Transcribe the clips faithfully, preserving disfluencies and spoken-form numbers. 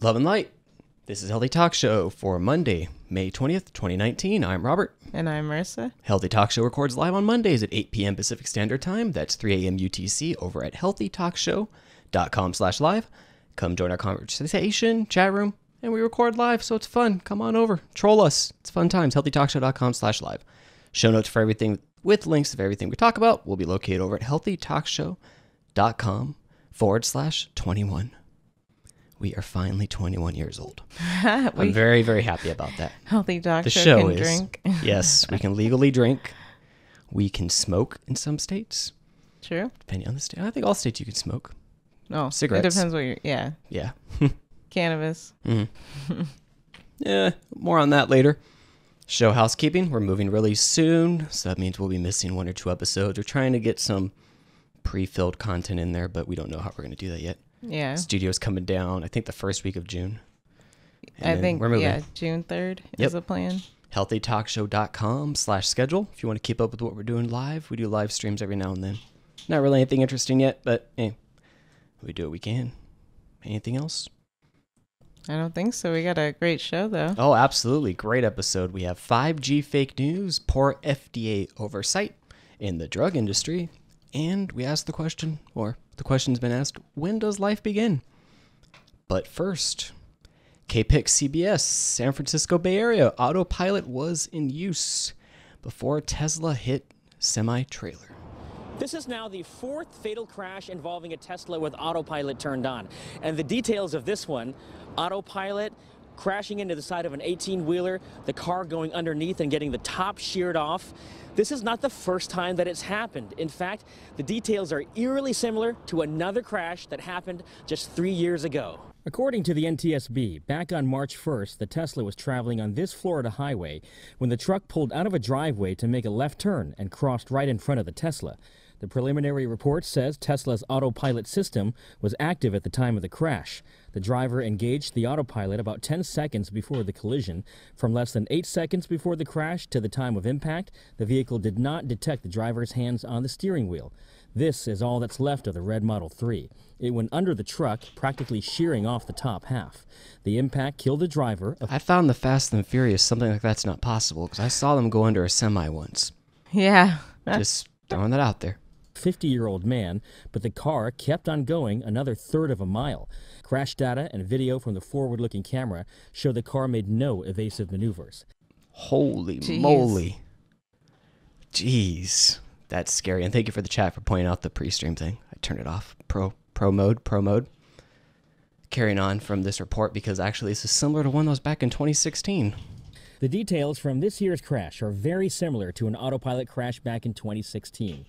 Love and light. This is Healthy Talk Show for Monday, May twentieth, twenty nineteen. I'm Robert. And I'm Marissa. Healthy Talk Show records live on Mondays at eight p m Pacific Standard Time. That's three a m U T C over at healthy talk show dot com slash live. Come join our conversation, chat room, and we record live, so it's fun. Come on over. Troll us. It's fun times. healthy talk show dot com slash live. Show notes for everything with links of everything we talk about will be located over at healthy talk show dot com forward slash twenty-one. We are finally twenty-one years old. I'm very, very happy about that. Healthy Talk Show. The show can is, drink. Yes, we can legally drink. We can smoke in some states. True. Depending on the state. I think all states you can smoke. Oh, cigarettes. It depends what you're, yeah. Yeah. Cannabis. Mm-hmm. Yeah, more on that later. Show housekeeping. We're moving really soon, so that means we'll be missing one or two episodes. We're trying to get some pre-filled content in there, but we don't know how we're going to do that yet. Yeah. Studio's coming down, I think, the first week of June. And I think, we're moving. yeah, June third yep. is the plan. healthy talk show dot com slash schedule if you want to keep up with what we're doing live. We do live streams every now and then. Not really anything interesting yet, but hey, we do what we can. Anything else? I don't think so. We got a great show, though. Oh, absolutely. Great episode. We have five G fake news, poor F D A oversight in the drug industry, and we asked the question, or the question's been asked, when does life begin? But first, K P I X C B S, San Francisco Bay Area, autopilot was in use before Tesla hit semi-trailer. This is now the fourth fatal crash involving a Tesla with autopilot turned on. And the details of this one, autopilot crashing into the side of an eighteen-wheeler, the car going underneath and getting the top sheared off. This is not the first time that it's happened. In fact, the details are eerily similar to another crash that happened just three years ago. According to the N T S B, back on March first, the Tesla was traveling on this Florida highway when the truck pulled out of a driveway to make a left turn and crossed right in front of the Tesla. The preliminary report says Tesla's autopilot system was active at the time of the crash. The driver engaged the autopilot about ten seconds before the collision. From less than eight seconds before the crash to the time of impact, the vehicle did not detect the driver's hands on the steering wheel. This is all that's left of the red Model three. It went under the truck, practically shearing off the top half. The impact killed the driver. I found the Fast and Furious, something like that's not possible, because I saw them go under a semi once. Yeah. Just throwing that out there. fifty-year-old man, but the car kept on going another third of a mile. Crash data and video from the forward-looking camera show the car made no evasive maneuvers. Holy Jeez. moly. Jeez. That's scary. And thank you for the chat for pointing out the pre-stream thing. I turned it off. Pro, pro mode, pro mode. Carrying on from this report, because actually this is similar to one that was back in twenty sixteen. The details from this year's crash are very similar to an autopilot crash back in twenty sixteen.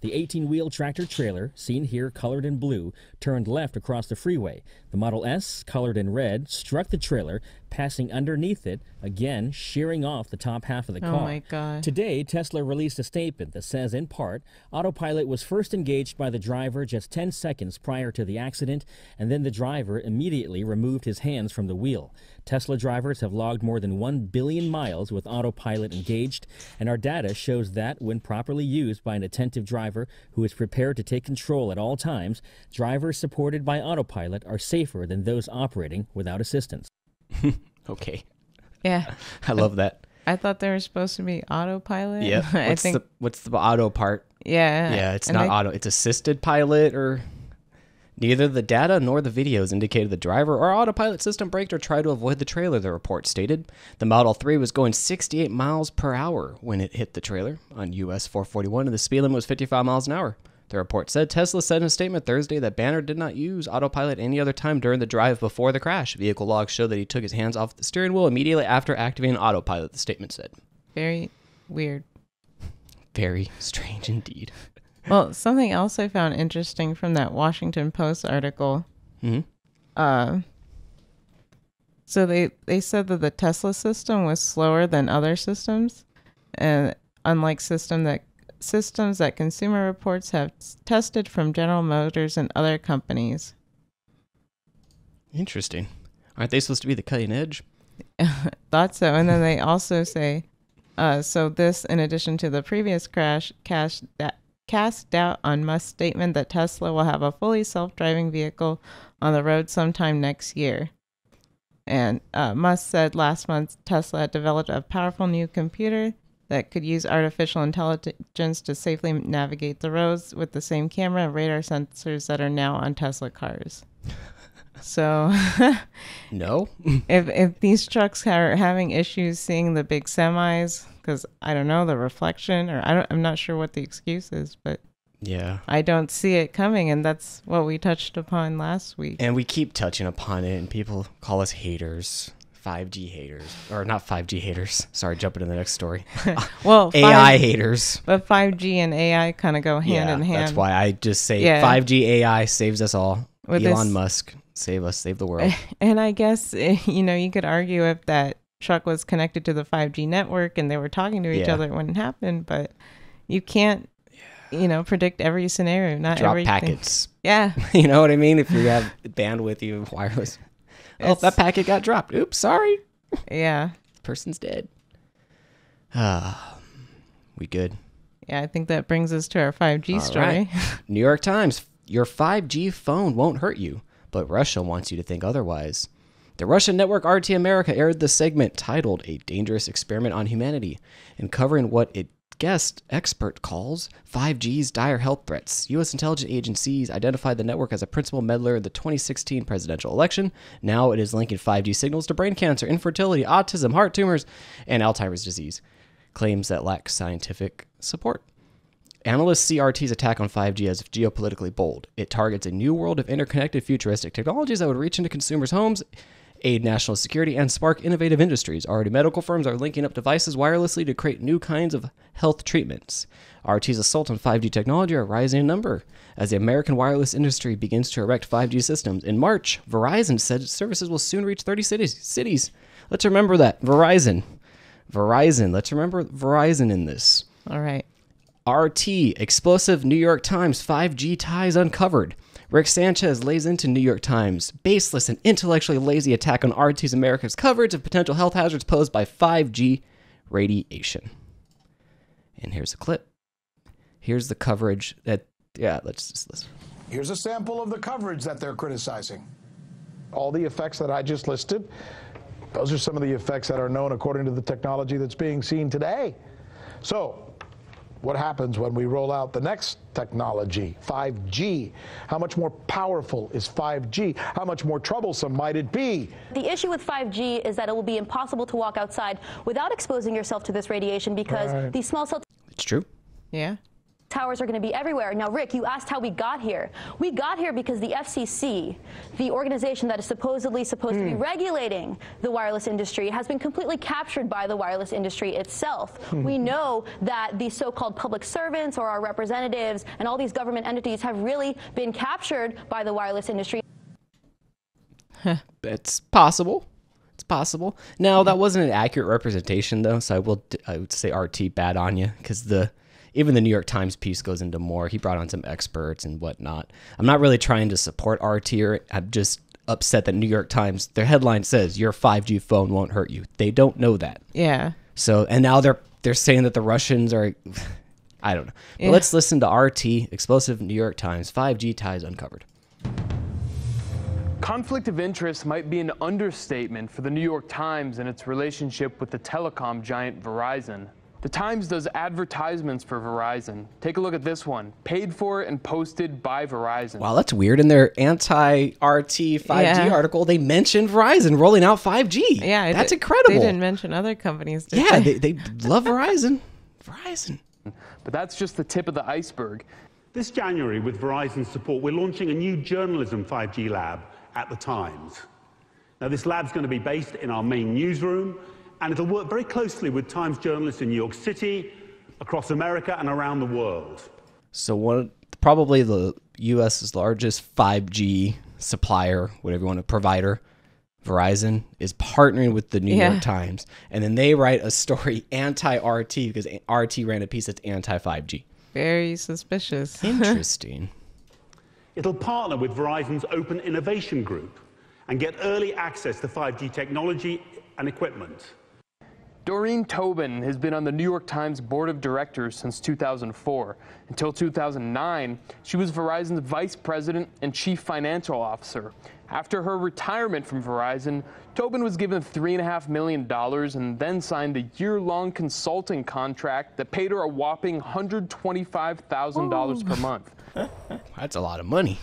The eighteen-wheel tractor trailer, seen here colored in blue, turned left across the freeway. The Model S, colored in red, struck the trailer, passing underneath it, again shearing off the top half of the car. Oh my God. Today, Tesla released a statement that says, in part, autopilot was first engaged by the driver just ten seconds prior to the accident, and then the driver immediately removed his hands from the wheel. Tesla drivers have logged more than one billion miles with autopilot engaged, and our data shows that when properly used by an attentive driver who is prepared to take control at all times, drivers supported by autopilot are safer than those operating without assistance. Okay. Yeah. I love that. I thought they were supposed to be autopilot. Yeah. What's I think the, what's the auto part? Yeah. Yeah, it's not I... auto, it's assisted pilot or... Neither the data nor the videos indicated the driver or autopilot system braked or tried to avoid the trailer, the report stated. The Model three was going sixty-eight miles per hour when it hit the trailer on U S four forty-one, and the speed limit was fifty-five miles an hour. The report said Tesla said in a statement Thursday that Banner did not use autopilot any other time during the drive before the crash. Vehicle logs show that he took his hands off the steering wheel immediately after activating autopilot, the statement said. Very weird. Very strange indeed. Well, something else I found interesting from that Washington Post article. Mm-hmm. Uh, so they, they said that the Tesla system was slower than other systems, and unlike system that systems that Consumer Reports have tested from General Motors and other companies. Interesting. Aren't they supposed to be the cutting edge? Thought so. And then they also say, uh, so this, in addition to the previous crash, cash that. cast doubt on Musk's statement that Tesla will have a fully self-driving vehicle on the road sometime next year. And uh, Musk said last month Tesla had developed a powerful new computer that could use artificial intelligence to safely navigate the roads with the same camera and radar sensors that are now on Tesla cars. So, no. if if these trucks are having issues seeing the big semis, because I don't know the reflection, or I don't, I'm not sure what the excuse is, but yeah, I don't see it coming, and that's what we touched upon last week. And we keep touching upon it, and people call us haters. five G haters, or not five G haters. Sorry, jumping to the next story. Well, A I haters. But five G and A I kind of go hand yeah, in hand. That's why I just say yeah. five G A I saves us all. With Elon this, Musk, save us, save the world. And I guess, you know, you could argue if that truck was connected to the five G network and they were talking to each yeah. other, it wouldn't happen. But you can't, yeah. you know, predict every scenario. Not Drop everything. packets. Yeah. You know what I mean? If you have bandwidth, you have wireless. Oh, it's, that packet got dropped. Oops, sorry. Yeah. Person's dead. Ah, uh, we good. Yeah, I think that brings us to our five G All story. Right. New York Times, your five G phone won't hurt you, but Russia wants you to think otherwise. The Russian network R T America aired the segment titled A Dangerous Experiment on Humanity, and covering what it guest expert calls five G's dire health threats. U S intelligence agencies identified the network as a principal meddler in the twenty sixteen presidential election. Now it is linking five G signals to brain cancer, infertility, autism, heart tumors, and Alzheimer's disease, claims that lack scientific support. Analysts see R T's attack on five G as geopolitically bold. It targets a new world of interconnected futuristic technologies that would reach into consumers' homes, aid national security, and spark innovative industries. Already medical firms are linking up devices wirelessly to create new kinds of health treatments. R T's assault on five G technology are rising in number as the American wireless industry begins to erect five G systems. In March, Verizon said its services will soon reach thirty cities. Let's remember that. Verizon. Verizon. Let's remember Verizon in this. All right. R T, explosive New York Times, five G ties uncovered. Rick Sanchez lays into New York Times' baseless and intellectually lazy attack on R T America's coverage of potential health hazards posed by five G radiation. And here's a clip. Here's the coverage that, yeah, let's just listen. Here's a sample of the coverage that they're criticizing. All the effects that I just listed, those are some of the effects that are known according to the technology that's being seen today. So, what happens when we roll out the next technology, five G? How much more powerful is five G? How much more troublesome might it be? The issue with five G is that it will be impossible to walk outside without exposing yourself to this radiation because right. these small cell it's true. Yeah. towers are going to be everywhere. Now, Rick, you asked how we got here. We got here because the F C C, the organization that is supposedly supposed mm. to be regulating the wireless industry, has been completely captured by the wireless industry itself. Mm. We know that the so-called public servants or our representatives and all these government entities have really been captured by the wireless industry. It's possible. It's possible. Now, that wasn't an accurate representation, though, so I will. I would say R T, bad on you, because the even the New York Times piece goes into more. He brought on some experts and whatnot. I'm not really trying to support R T, or I'm just upset that New York Times, their headline says, your five G phone won't hurt you. They don't know that. Yeah. So, and now they're they're saying that the Russians are, I don't know. But yeah. let's listen to R T, explosive New York Times, five G ties uncovered. Conflict of interest might be an understatement for the New York Times and its relationship with the telecom giant Verizon. The Times does advertisements for Verizon. Take a look at this one. Paid for and posted by Verizon. Wow, that's weird. In their anti-R T five G yeah. article, they mentioned Verizon rolling out five G. Yeah, that's incredible. They didn't mention other companies, did yeah, they? Yeah, they, they love Verizon. Verizon. But that's just the tip of the iceberg. This January, with Verizon's support, we're launching a new journalism five G lab at the Times. Now, this lab's going to be based in our main newsroom, and it'll work very closely with Times journalists in New York City, across America, and around the world. So one, probably the U S's largest five G supplier, whatever you want to, provider, Verizon, is partnering with the New yeah. York Times. And then they write a story anti-R T because R T ran a piece that's anti-five G. Very suspicious. Interesting. It'll partner with Verizon's Open Innovation Group and get early access to five G technology and equipment. Doreen Tobin has been on the New York Times board of directors since two thousand four. Until two thousand nine, she was Verizon's vice president and chief financial officer. After her retirement from Verizon, Tobin was given three point five million dollars and then signed a year-long consulting contract that paid her a whopping one hundred twenty-five thousand dollars per month. That's a lot of money.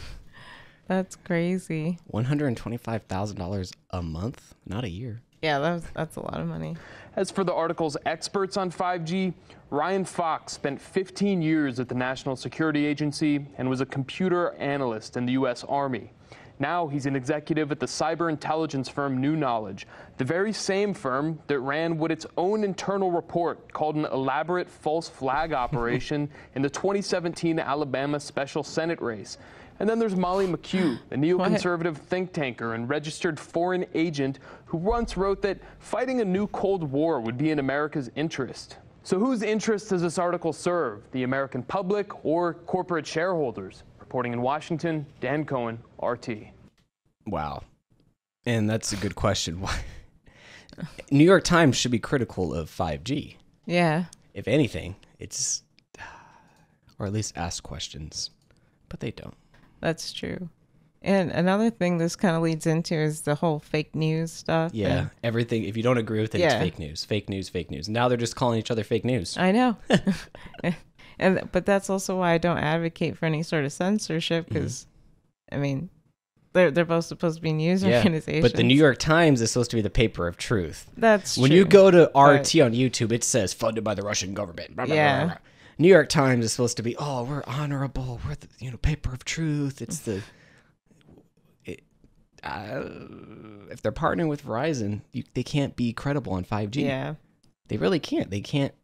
That's crazy. one hundred twenty-five thousand dollars a month? Not a year. Yeah, that was, that's a lot of money. As for the article's experts on five G, Ryan Fox spent fifteen years at the National Security Agency and was a computer analyst in the U S Army. Now he's an executive at the cyber intelligence firm New Knowledge, the very same firm that ran what its own internal report called an elaborate false flag operation in the twenty seventeen Alabama special Senate race. And then there's Molly McHugh, a neoconservative what? think tanker and registered foreign agent who once wrote that fighting a new Cold War would be in America's interest. So whose interest does this article serve? The American public or corporate shareholders? Reporting in Washington, Dan Cohen, R T. Wow. And that's a good question. New York Times should be critical of five G. Yeah. If anything, it's, or at least ask questions, but they don't. That's true. And another thing this kind of leads into is the whole fake news stuff. Yeah, and everything. If you don't agree with it, yeah. It's fake news, fake news, fake news. Now they're just calling each other fake news. I know. and But that's also why I don't advocate for any sort of censorship because, mm-hmm. I mean, they're, they're both supposed to be news yeah, organizations. But the New York Times is supposed to be the paper of truth. That's when true. When you go to R T but, on YouTube, it says funded by the Russian government. Blah, blah, yeah. Blah, blah, blah. New York Times is supposed to be, oh, we're honorable, we're the, you know, paper of truth. It's the, it, uh, if they're partnering with Verizon, you, they can't be credible on five G. Yeah, they really can't. They can't.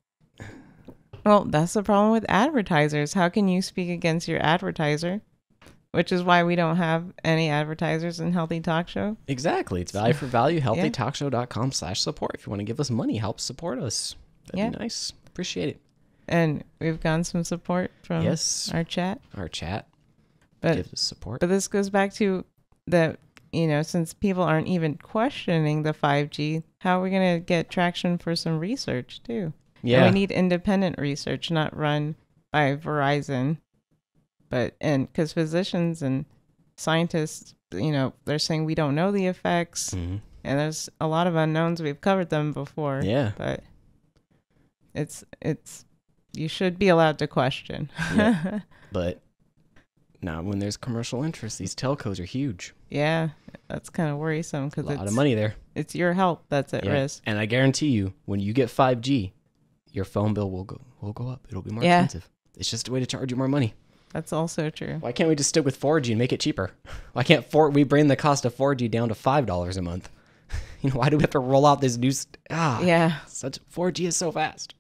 Well, that's the problem with advertisers. How can you speak against your advertiser? Which is why we don't have any advertisers in Healthy Talk Show. Exactly. It's value for value. Healthy Talk Show dot com slash support. If you want to give us money, help support us. That'd yeah. be nice. Appreciate it. And we've gotten some support from yes, our chat. Our chat but, gives us support. But this goes back to that, you know, since people aren't even questioning the five G, how are we going to get traction for some research, too? Yeah. And we need independent research, not run by Verizon. But, and because physicians and scientists, you know, they're saying we don't know the effects. Mm-hmm. And there's a lot of unknowns. We've covered them before. Yeah. But it's, it's, you should be allowed to question. yeah. But not when there's commercial interest. These telcos are huge. Yeah, that's kind of worrisome. Cause a lot of money there. It's your health that's at yeah. risk. And I guarantee you, when you get five G, your phone bill will go will go up. It'll be more yeah. expensive. It's just a way to charge you more money. That's also true. Why can't we just stick with four G and make it cheaper? Why can't four, we bring the cost of four G down to five dollars a month? You know, why do we have to roll out this new... Ah, yeah. Such, four G is so fast.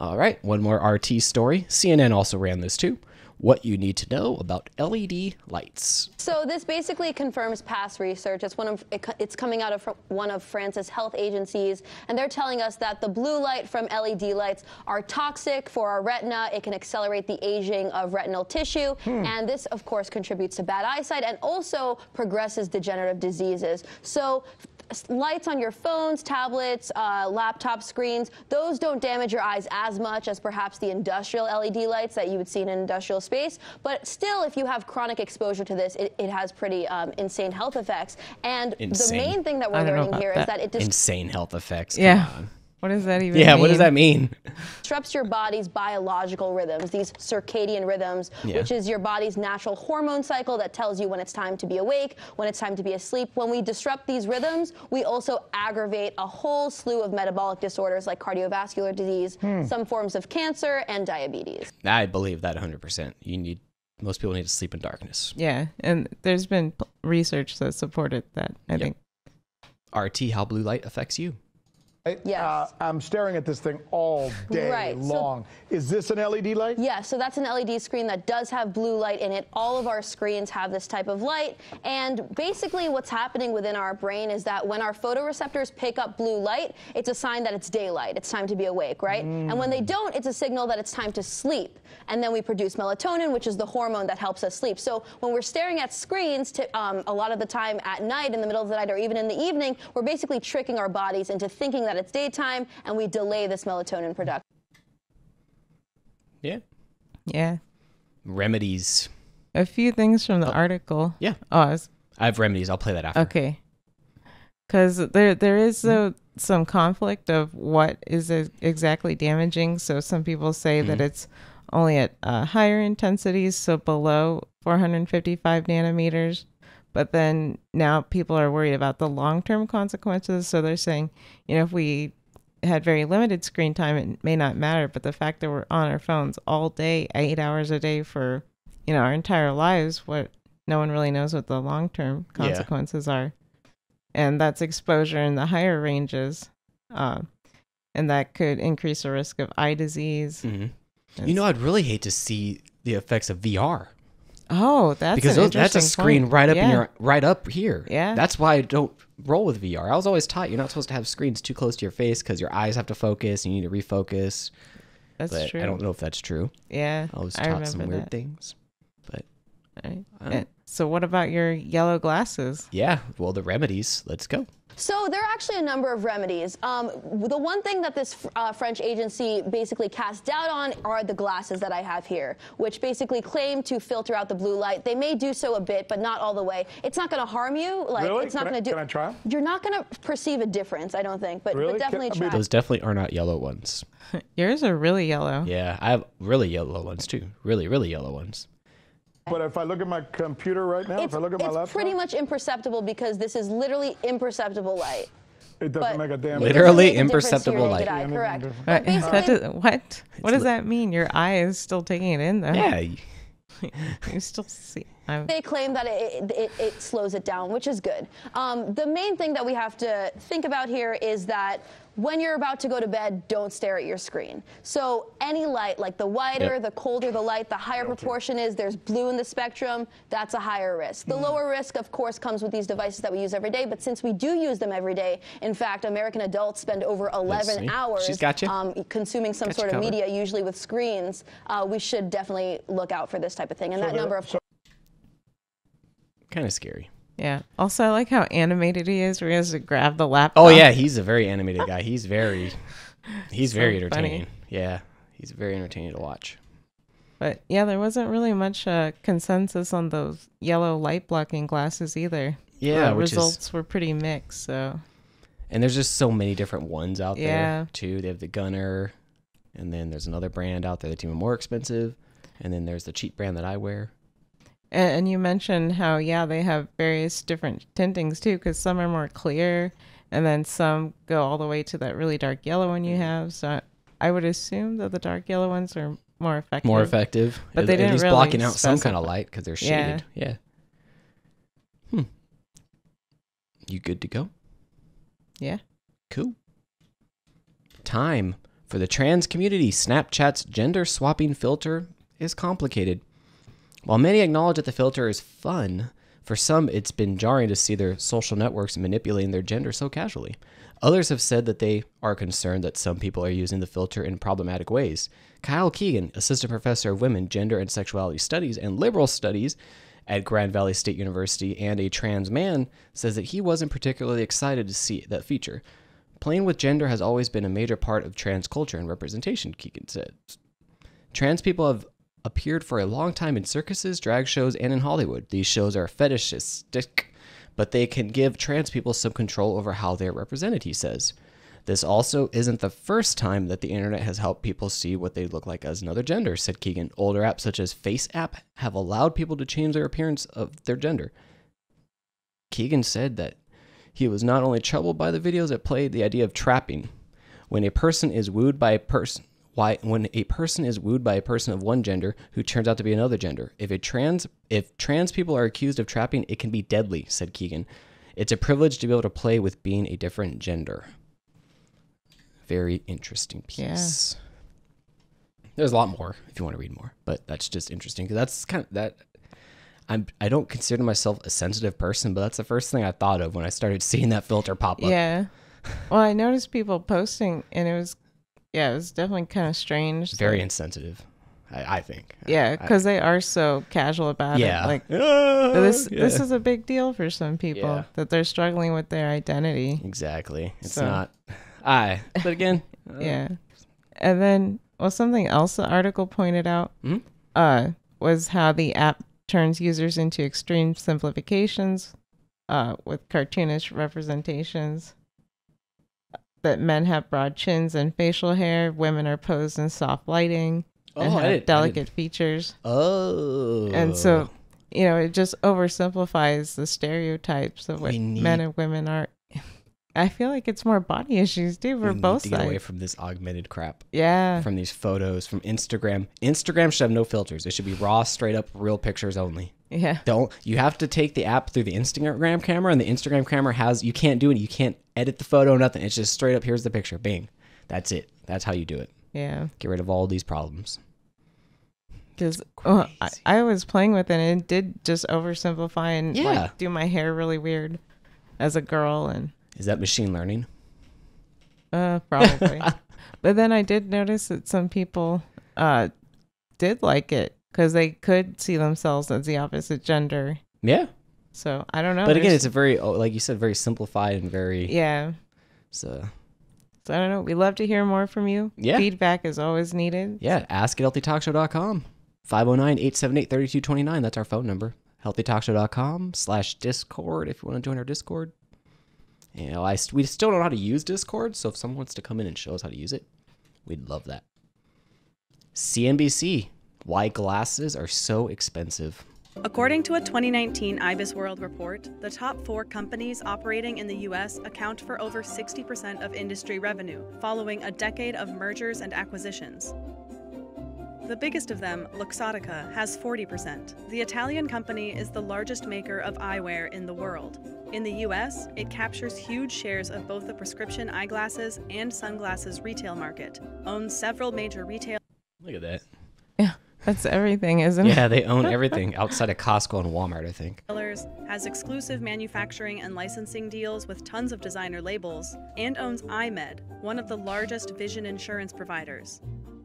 All right, one more R T story. C N N also ran this too. What you need to know about L E D lights. So this basically confirms past research. It's one of it, it's coming out of one of France's health agencies, and they're telling us that the blue light from L E D lights are toxic for our retina. It can accelerate the aging of retinal tissue, hmm. and this, of course, contributes to bad eyesight and also progresses degenerative diseases. So lights on your phones, tablets, uh, laptop screens, those don't damage your eyes as much as perhaps the industrial L E D lights that you would see in an industrial space. But still, if you have chronic exposure to this, it, it has pretty um, insane health effects. And insane. the main thing that we're learning here that. is that it just... Insane health effects, come yeah. on. What does that even yeah, mean? Yeah, what does that mean? Disrupts your body's biological rhythms, these circadian rhythms, yeah. which is your body's natural hormone cycle that tells you when it's time to be awake, when it's time to be asleep. When we disrupt these rhythms, we also aggravate a whole slew of metabolic disorders like cardiovascular disease, hmm. some forms of cancer, and diabetes. I believe that one hundred percent. You need, most people need to sleep in darkness. Yeah, and there's been research that supported that, I yep. think. R T, how blue light affects you. Yes. Uh, I'm staring at this thing all day right. long. So, is this an L E D light? Yeah, so that's an L E D screen that does have blue light in it. All of our screens have this type of light. And basically what's happening within our brain is that when our photoreceptors pick up blue light, it's a sign that it's daylight. It's time to be awake, right? Mm. And when they don't, it's a signal that it's time to sleep. And then we produce melatonin, which is the hormone that helps us sleep. So when we're staring at screens to, um, a lot of the time at night, in the middle of the night, or even in the evening, we're basically tricking our bodies into thinking that that it's daytime, and we delay this melatonin production. Yeah. Yeah. Remedies. A few things from the oh. article. Yeah. Oh, I, was... I have remedies. I'll play that after. Okay. Because there, there is a, some conflict of what is exactly damaging. So some people say mm-hmm. that it's only at uh, higher intensities, so below four hundred fifty-five nanometers. But then now people are worried about the long-term consequences. So they're saying, you know, if we had very limited screen time, it may not matter. But the fact that we're on our phones all day, eight hours a day for, you know, our entire lives, what no one really knows what the long-term consequences yeah. are. And that's exposure in the higher ranges. Uh, and that could increase the risk of eye disease. Mm-hmm. You know, I'd really hate to see the effects of V R. Oh, that's because an those, that's a screen point. right up yeah. in your right up here. Yeah, that's why I don't roll with V R. I was always taught you're not supposed to have screens too close to your face because your eyes have to focus and you need to refocus. That's but true. I don't know if that's true. Yeah, I was taught I some weird that. things. But right. I so, what about your yellow glasses? Yeah, well, the remedies. Let's go. So there are actually a number of remedies. Um, the one thing that this uh, French agency basically cast doubt on are the glasses that I have here, which basically claim to filter out the blue light. They may do so a bit, but not all the way. It's not going to harm you. Like, really? It's not going to do. Can I try? You're not going to perceive a difference, I don't think. But, really? but definitely can, I mean, try. Those definitely are not yellow ones. Yours are really yellow. Yeah, I have really yellow ones too. Really, really yellow ones. But if I look at my computer right now, it's, if I look at my laptop... It's pretty much imperceptible because this is literally imperceptible light. It doesn't but make a damn Literally a imperceptible light. Eye, correct. But basically, uh, what? What does that mean? Your eye is still taking it in, though. Yeah. You still see... I'm... They claim that it, it, it slows it down, which is good. Um, the main thing that we have to think about here is that when you're about to go to bed, don't stare at your screen. So any light, like the whiter, yep. the colder the light, the higher proportion is, there's blue in the spectrum, that's a higher risk. The mm. lower risk, of course, comes with these devices that we use every day, but since we do use them every day, in fact, American adults spend over eleven hours She's got you. Um, consuming some got sort of media, usually with screens, uh, we should definitely look out for this type of thing. And so that number, of course. Kind of scary. Yeah. Also, I like how animated he is. Where he has to grab the laptop. Oh yeah, he's a very animated guy. He's very, he's so very entertaining. Funny. Yeah, he's very entertaining to watch. But yeah, there wasn't really much uh, consensus on those yellow light blocking glasses either. Yeah, the which results is... were pretty mixed. So. And there's just so many different ones out yeah. there too. They have the Gunner, and then there's another brand out there that's even more expensive, and then there's the cheap brand that I wear. And you mentioned how, yeah, they have various different tintings, too, because some are more clear, and then some go all the way to that really dark yellow one you have. So I would assume that the dark yellow ones are more effective. More effective. But they didn't really blocking out some kind of light because they're shaded. Yeah. yeah. Hmm. You good to go? Yeah. Cool. Time for the trans community. Snapchat's gender-swapping filter is complicated. While many acknowledge that the filter is fun, for some it's been jarring to see their social networks manipulating their gender so casually. Others have said that they are concerned that some people are using the filter in problematic ways. Kyle Keegan, assistant professor of women, gender and sexuality studies and liberal studies at Grand Valley State University and a trans man, says that he wasn't particularly excited to see that feature. Playing with gender has always been a major part of trans culture and representation, Keegan said. Trans people have appeared for a long time in circuses, drag shows, and in Hollywood. These shows are fetishistic, but they can give trans people some control over how they're represented, he says. This also isn't the first time that the internet has helped people see what they look like as another gender, said Keegan. Older apps such as Face App have allowed people to change their appearance of their gender. Keegan said that he was not only troubled by the videos that played the idea of trapping. When a person is wooed by a person, Why, when a person is wooed by a person of one gender who turns out to be another gender. If a trans if trans people are accused of trapping, it can be deadly, said Keegan. It's a privilege to be able to play with being a different gender. Very interesting piece. Yeah. There's a lot more if you want to read more, but that's just interesting because that's kind of that. I'm, I don't consider myself a sensitive person, but that's the first thing I thought of when I started seeing that filter pop up. Yeah. Well, I noticed people posting, and it was. Yeah, it was definitely kind of strange. Very like, insensitive, I, I think. Yeah, because they are so casual about yeah. it. Like, ah, this, yeah. this is a big deal for some people yeah. that they're struggling with their identity. Exactly. It's so. not. eye. Is that again? Uh, yeah. And then, well, something else the article pointed out mm-hmm. uh, was how the app turns users into extreme simplifications uh, with cartoonish representations. That men have broad chins and facial hair, women are posed in soft lighting, oh, and have I did, delicate I did. features. Oh. And so, you know, it just oversimplifies the stereotypes of what need... men and women are. I feel like it's more body issues, too, for we both need to sides. Get away from this augmented crap. Yeah. From these photos, from Instagram. Instagram should have no filters. It should be raw, straight up, real pictures only. Yeah. Don't you have to take the app through the Instagram camera, and the Instagram camera has you can't do it. You can't edit the photo, nothing. It's just straight up. Here's the picture. Bang. That's it. That's how you do it. Yeah. Get rid of all these problems. Because well, I, I was playing with it, and it did just oversimplify and yeah. like, do my hair really weird as a girl. And is that machine learning? Uh, probably. But then I did notice that some people uh did like it. Because they could see themselves as the opposite gender. Yeah. So, I don't know. But again, it's a very, like you said, very simplified and very... Yeah. So, so I don't know. We love to hear more from you. Yeah. Feedback is always needed. Yeah. So. Ask at healthy talk show dot com. five oh nine, eight seven eight, three two two nine. That's our phone number. healthy talk show dot com slash Discord if you want to join our Discord. You know, I, we still don't know how to use Discord, so if someone wants to come in and show us how to use it, we'd love that. C N B C. Why glasses are so expensive. According to a twenty nineteen Ibis World report, the top four companies operating in the U S account for over sixty percent of industry revenue, following a decade of mergers and acquisitions. The biggest of them, Luxottica, has forty percent. The Italian company is the largest maker of eyewear in the world. In the U S, it captures huge shares of both the prescription eyeglasses and sunglasses retail market, owns several major retail... Look at that. Yeah. That's everything, isn't it? Yeah, they own everything outside of Costco and Walmart, I think. Has exclusive manufacturing and licensing deals with tons of designer labels, and owns EyeMed, one of the largest vision insurance providers.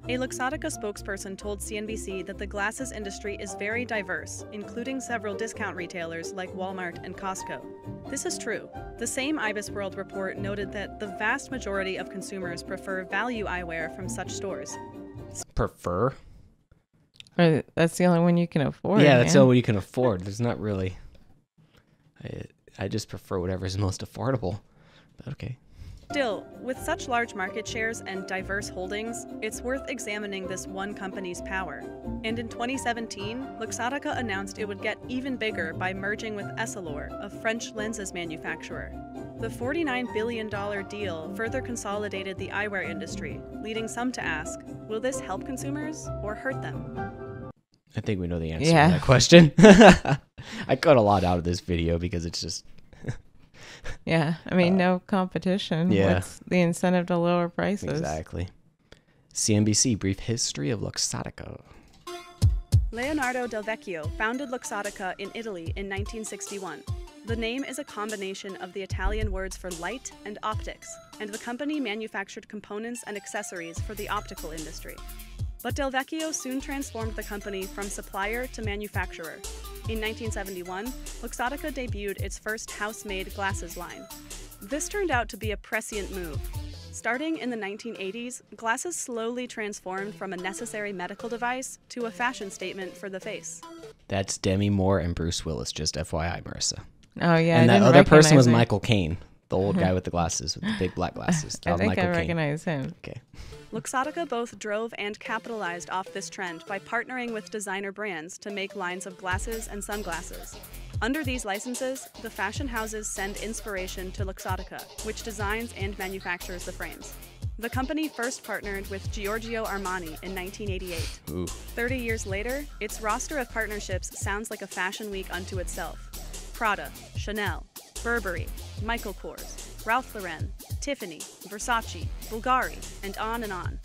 A Luxottica spokesperson told C N B C that the glasses industry is very diverse, including several discount retailers like Walmart and Costco. This is true. The same Ibis World report noted that the vast majority of consumers prefer value eyewear from such stores. Prefer? Or that's the only one you can afford. Yeah, that's man. the only one you can afford. There's not really. I, I just prefer whatever is most affordable. But okay. Still, with such large market shares and diverse holdings, it's worth examining this one company's power. And in twenty seventeen, Luxottica announced it would get even bigger by merging with Essilor, a French lenses manufacturer. The forty-nine billion dollar deal further consolidated the eyewear industry, leading some to ask, will this help consumers or hurt them? I think we know the answer yeah. to that question. I cut a lot out of this video because it's just... yeah, I mean, uh, no competition. Yeah. What's the incentive to lower prices? Exactly. C N B C, brief history of Luxottica. Leonardo Del Vecchio founded Luxottica in Italy in nineteen sixty-one. The name is a combination of the Italian words for light and optics, and the company manufactured components and accessories for the optical industry. But Del Vecchio soon transformed the company from supplier to manufacturer. In nineteen seventy-one, Luxottica debuted its first house-made glasses line. This turned out to be a prescient move. Starting in the nineteen eighties, glasses slowly transformed from a necessary medical device to a fashion statement for the face. That's Demi Moore and Bruce Willis, just F Y I, Marissa. Oh, yeah. And I that didn't other person was it. Michael Caine, the old guy with the glasses, with the big black glasses. I think Michael I recognize Caine. him. Okay. Luxottica both drove and capitalized off this trend by partnering with designer brands to make lines of glasses and sunglasses. Under these licenses, the fashion houses send inspiration to Luxottica, which designs and manufactures the frames. The company first partnered with Giorgio Armani in nineteen eighty-eight. Ooh. thirty years later, its roster of partnerships sounds like a fashion week unto itself. Prada, Chanel, Burberry, Michael Kors, Ralph Lauren, Tiffany, Versace, Bulgari, and on and on.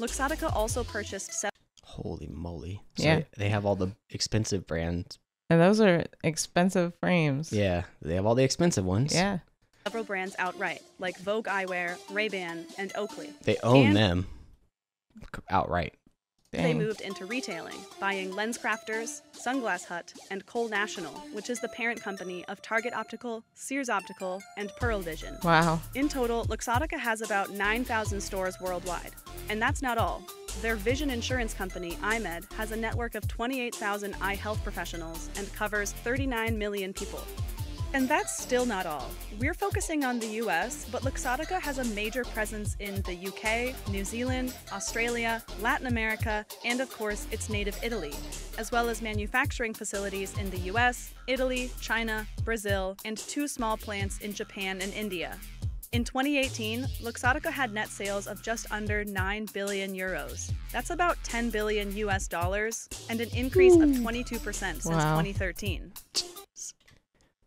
Luxottica also purchased seven. Holy moly. So yeah. They have all the expensive brands. And those are expensive frames. Yeah, they have all the expensive ones. Yeah. Several brands outright, like Vogue Eyewear, Ray-Ban, and Oakley. They own and them outright. They moved into retailing, buying LensCrafters, Sunglass Hut, and Cole National, which is the parent company of Target Optical, Sears Optical, and Pearle Vision. Wow. In total, Luxottica has about nine thousand stores worldwide. And that's not all. Their vision insurance company, EyeMed, has a network of twenty-eight thousand eye health professionals and covers thirty-nine million people. And that's still not all. We're focusing on the U S, but Luxottica has a major presence in the U K, New Zealand, Australia, Latin America, and of course, its native Italy, as well as manufacturing facilities in the U S, Italy, China, Brazil, and two small plants in Japan and India. In twenty eighteen, Luxottica had net sales of just under nine billion euros. That's about ten billion U S dollars, and an increase Ooh. of twenty-two percent since wow. twenty thirteen.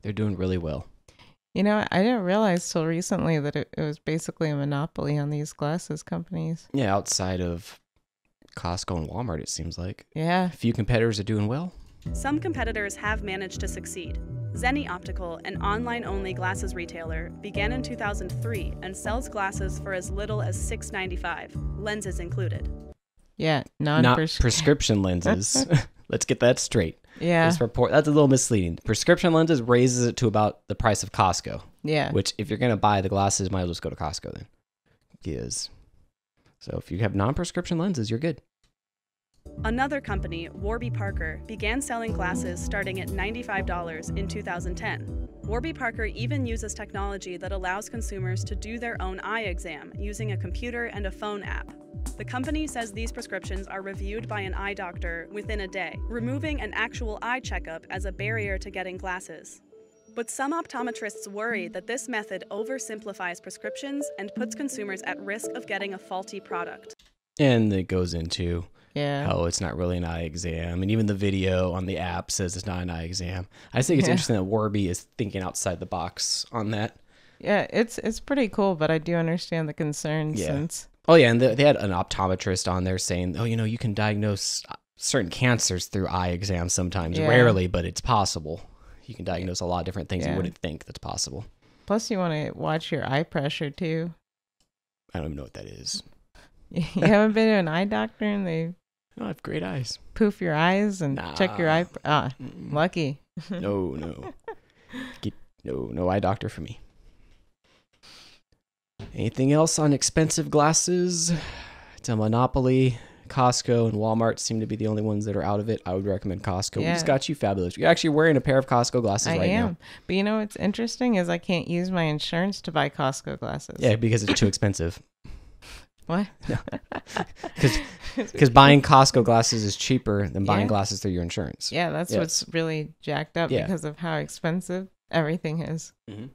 They're doing really well. You know, I didn't realize till recently that it, it was basically a monopoly on these glasses companies. Yeah, outside of Costco and Walmart, it seems like. Yeah. A few competitors are doing well. Some competitors have managed to succeed. Zenni Optical, an online-only glasses retailer, began in two thousand three and sells glasses for as little as six dollars and ninety-five cents, lenses included. Yeah, non-prescription prescription lenses. Let's get that straight. Yeah. This report, that's a little misleading. Prescription lenses raises it to about the price of Costco. Yeah. Which, if you're going to buy the glasses, might as well just go to Costco then. Yes. So if you have non-prescription lenses, you're good. Another company, Warby Parker, began selling glasses starting at ninety-five dollars in two thousand ten. Warby Parker even uses technology that allows consumers to do their own eye exam using a computer and a phone app. The company says these prescriptions are reviewed by an eye doctor within a day, removing an actual eye checkup as a barrier to getting glasses. But some optometrists worry that this method oversimplifies prescriptions and puts consumers at risk of getting a faulty product. And it goes into... Yeah. Oh, it's not really an eye exam. And even the video on the app says it's not an eye exam. I think it's yeah. interesting that Warby is thinking outside the box on that. Yeah, it's it's pretty cool, but I do understand the concern yeah. since... Oh, yeah, and the, they had an optometrist on there saying, oh, you know, you can diagnose certain cancers through eye exams sometimes. Yeah. Rarely, but it's possible. You can diagnose a lot of different things yeah. you wouldn't think that's possible. Plus, you want to watch your eye pressure, too. I don't even know what that is. You haven't been to an eye doctor and they... I have great eyes. Poof your eyes and nah. check your eye. Ah, Mm-mm. Lucky. No, no. Keep, no, no eye doctor for me. Anything else on expensive glasses? It's a monopoly. Costco and Walmart seem to be the only ones that are out of it. I would recommend Costco. Yeah. We just got you fabulous. You're actually wearing a pair of Costco glasses I right am. now. But you know what's interesting is I can't use my insurance to buy Costco glasses. Yeah, because it's too expensive. What? Because no. buying Costco glasses is cheaper than buying yeah. glasses through your insurance. Yeah, that's yeah. what's really jacked up yeah. because of how expensive everything is. Mm-hmm.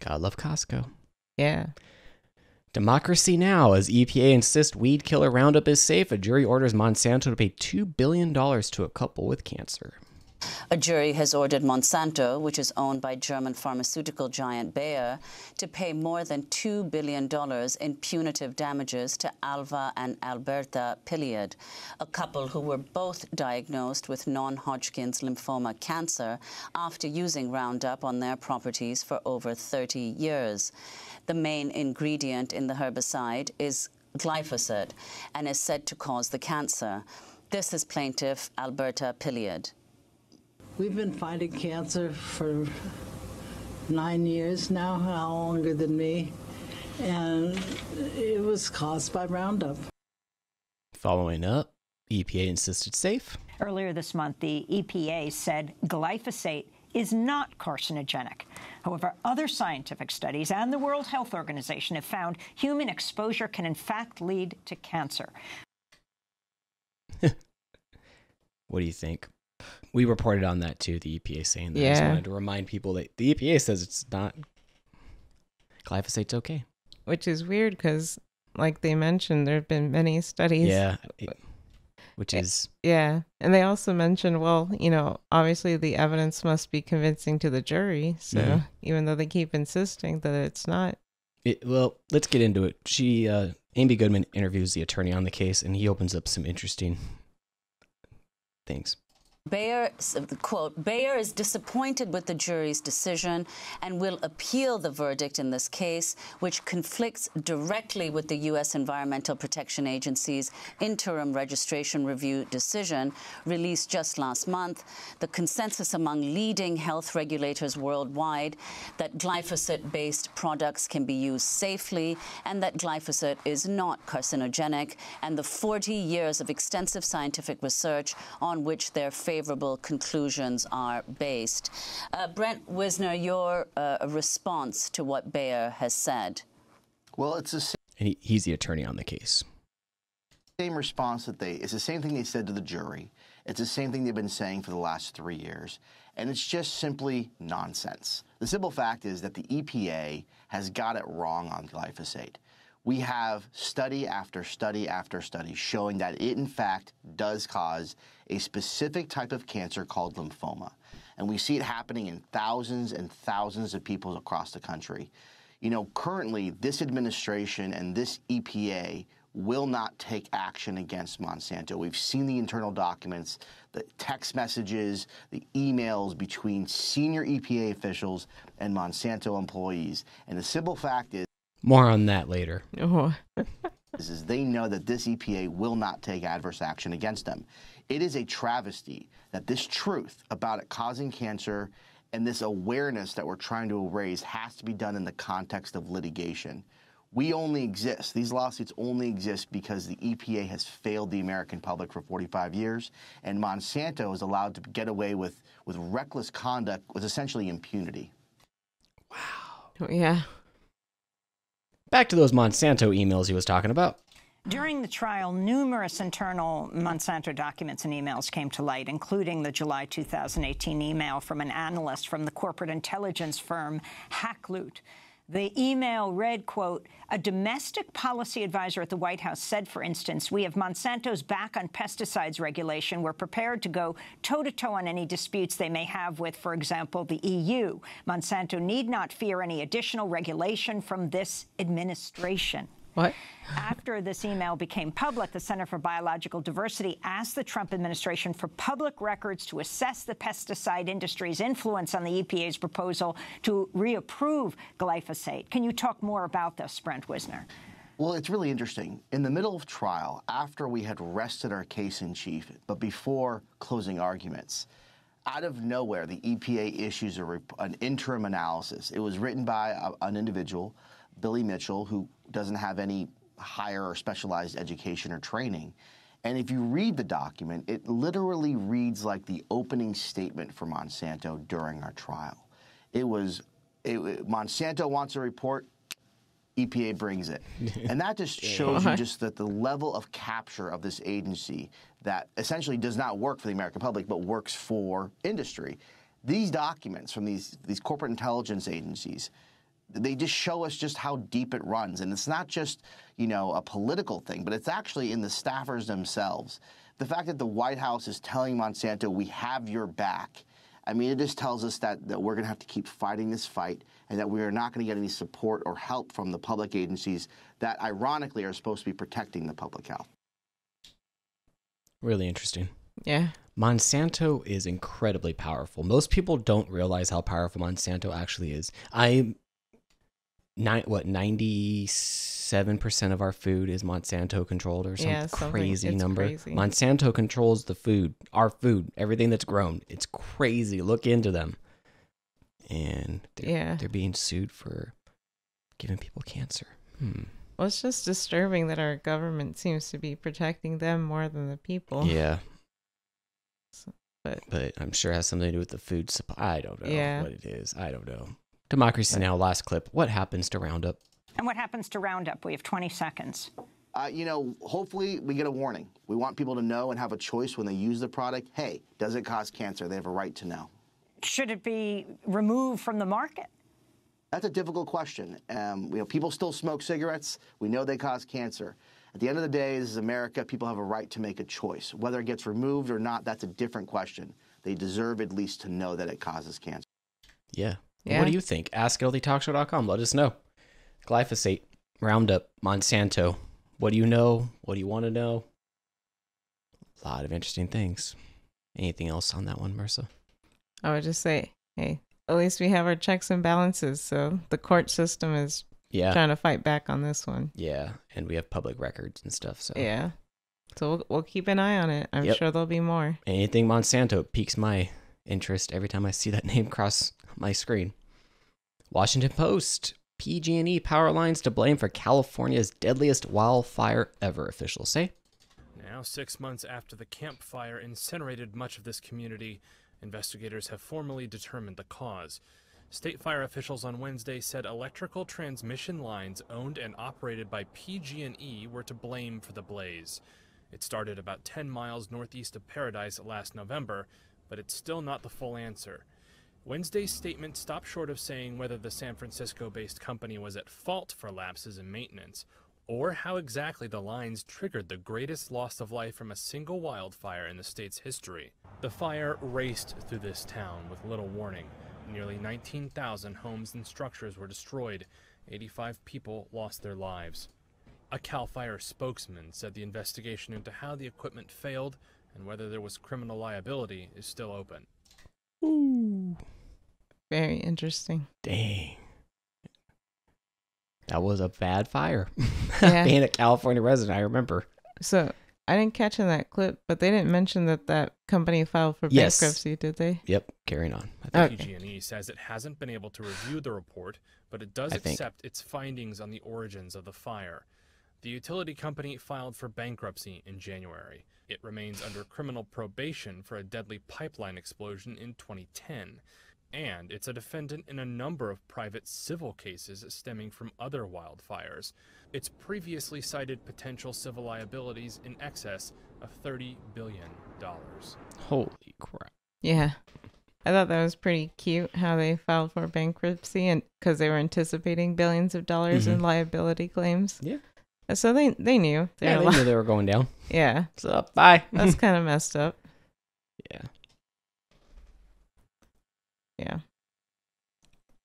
God, love Costco. Yeah. Democracy Now! As E P A insists weed killer Roundup is safe, a jury orders Monsanto to pay two billion dollars to a couple with cancer. A jury has ordered Monsanto, which is owned by German pharmaceutical giant Bayer, to pay more than two billion dollars in punitive damages to Alva and Alberta Pilliod, a couple who were both diagnosed with non-Hodgkin's lymphoma cancer after using Roundup on their properties for over thirty years. The main ingredient in the herbicide is glyphosate and is said to cause the cancer. This is plaintiff Alberta Pilliod. We've been fighting cancer for nine years now, longer than me, and it was caused by Roundup. Following up, E P A insisted safe. Earlier this month, the E P A said glyphosate is not carcinogenic. However, other scientific studies and the World Health Organization have found human exposure can in fact lead to cancer. What do you think? We reported on that, too, the E P A saying that. Yeah. I just wanted to remind people that the E P A says it's not... Glyphosate's okay. Which is weird because, like they mentioned, there have been many studies. Yeah, it, which is... It, yeah, and they also mentioned, well, you know, obviously the evidence must be convincing to the jury. So yeah. even though they keep insisting that it's not... It, well, let's get into it. She, uh, Amy Goodman interviews the attorney on the case, and he opens up some interesting things. Bayer, quote, Bayer is disappointed with the jury's decision and will appeal the verdict in this case, which conflicts directly with the U S Environmental Protection Agency's interim registration review decision released just last month. The consensus among leading health regulators worldwide that glyphosate-based products can be used safely and that glyphosate is not carcinogenic, and the forty years of extensive scientific research on which their favorable conclusions are based. Uh, Brent Wisner, your uh, response to what Bayer has said? Well, it's the same. And he, he's the attorney on the case. Same response that they, it's the same thing they said to the jury. It's the same thing they've been saying for the last three years. And it's just simply nonsense. The simple fact is that the E P A has got it wrong on glyphosate. We have study after study after study showing that it, in fact, does cause a specific type of cancer called lymphoma. And we see it happening in thousands and thousands of people across the country. You know, currently, this administration and this E P A will not take action against Monsanto. We've seen the internal documents, the text messages, the emails between senior E P A officials and Monsanto employees. And the simple fact is, more on that later. Oh. This is, they know that this E P A will not take adverse action against them. It is a travesty that this truth about it causing cancer and this awareness that we're trying to raise has to be done in the context of litigation. We only exist, these lawsuits only exist because the E P A has failed the American public for forty-five years, and Monsanto is allowed to get away with, with reckless conduct with essentially impunity. Wow. Oh, yeah. Back to those Monsanto emails he was talking about. During the trial, numerous internal Monsanto documents and emails came to light, including the July two thousand eighteen email from an analyst from the corporate intelligence firm Hackloot. The email read, quote, a domestic policy advisor at the White House said, for instance, we have Monsanto's back on pesticides regulation. We're prepared to go toe-to-toe on any disputes they may have with, for example, the E U. Monsanto need not fear any additional regulation from this administration. What? After this email became public, the Center for Biological Diversity asked the Trump administration for public records to assess the pesticide industry's influence on the E P A's proposal to reapprove glyphosate. Can you talk more about this, Brent Wisner? Well, it's really interesting. In the middle of trial, after we had rested our case in chief, but before closing arguments, out of nowhere, the E P A issues a rep an interim analysis. It was written by a, an individual, Billy Mitchell, who doesn't have any higher or specialized education or training. And if you read the document, it literally reads like the opening statement for Monsanto during our trial. It was, it, it, Monsanto wants a report, E P A brings it. And that just shows you just that the level of capture of this agency that essentially does not work for the American public, but works for industry. These documents from these, these corporate intelligence agencies, they just show us just how deep it runs. And it's not just, you know, a political thing, but it's actually in the staffers themselves. The fact that the White House is telling Monsanto, we have your back, I mean, it just tells us that, that we're going to have to keep fighting this fight and that we are not going to get any support or help from the public agencies that, ironically, are supposed to be protecting the public health. Really interesting. Yeah. Monsanto is incredibly powerful. Most people don't realize how powerful Monsanto actually is. I... Nine, what, ninety-seven percent of our food is Monsanto controlled or some yeah, crazy number. Crazy. Monsanto controls the food, our food, everything that's grown. It's crazy. Look into them. And they're, yeah. they're being sued for giving people cancer. Hmm. Well, it's just disturbing that our government seems to be protecting them more than the people. Yeah. So, but, but I'm sure it has something to do with the food supply. I don't know yeah. what it is. I don't know. Democracy Now, last clip. What happens to Roundup? And what happens to Roundup? We have twenty seconds. Uh, you know, hopefully we get a warning. We want people to know and have a choice when they use the product. Hey, does it cause cancer? They have a right to know. Should it be removed from the market? That's a difficult question. Um, you know, people still smoke cigarettes. We know they cause cancer. At the end of the day, this is America. People have a right to make a choice. Whether it gets removed or not, that's a different question. They deserve at least to know that it causes cancer. Yeah. Yeah. What do you think? ask healthy talk show dot com. Let us know. Glyphosate, Roundup, Monsanto. What do you know? What do you want to know? A lot of interesting things. Anything else on that one, Marissa? I would just say, hey, at least we have our checks and balances. So the court system is yeah. trying to fight back on this one. Yeah. And we have public records and stuff. So yeah. So we'll, we'll keep an eye on it. I'm yep. sure there'll be more. Anything Monsanto piques my interest every time I see that name cross my screen. Washington Post. P G and E power lines to blame for California's deadliest wildfire ever, officials say. Now, six months after the Camp Fire incinerated much of this community, investigators have formally determined the cause. State fire officials on Wednesday said electrical transmission lines owned and operated by P G and E were to blame for the blaze. It started about ten miles northeast of Paradise last November, but it's still not the full answer. Wednesday's statement stopped short of saying whether the San Francisco-based company was at fault for lapses in maintenance, or how exactly the lines triggered the greatest loss of life from a single wildfire in the state's history. The fire raced through this town with little warning. Nearly nineteen thousand homes and structures were destroyed. eighty-five people lost their lives. A Cal Fire spokesman said the investigation into how the equipment failed and whether there was criminal liability is still open. Ooh. Very interesting. Dang. That was a bad fire. Yeah. Being a California resident, I remember. So I didn't catch in that clip, but they didn't mention that that company filed for yes. bankruptcy, did they? Yep. Carrying on. I think. Okay. P G and E says it hasn't been able to review the report, but it does I accept think. its findings on the origins of the fire. The utility company filed for bankruptcy in January. It remains under criminal probation for a deadly pipeline explosion in twenty ten, and it's a defendant in a number of private civil cases stemming from other wildfires. It's previously cited potential civil liabilities in excess of thirty billion dollars. Holy crap. Yeah. I thought that was pretty cute how they filed for bankruptcy and because they were anticipating billions of dollars mm-hmm. in liability claims. Yeah. So they they knew. They yeah, they knew they were going down. Yeah. So, bye. That's kind of messed up. Yeah. Yeah.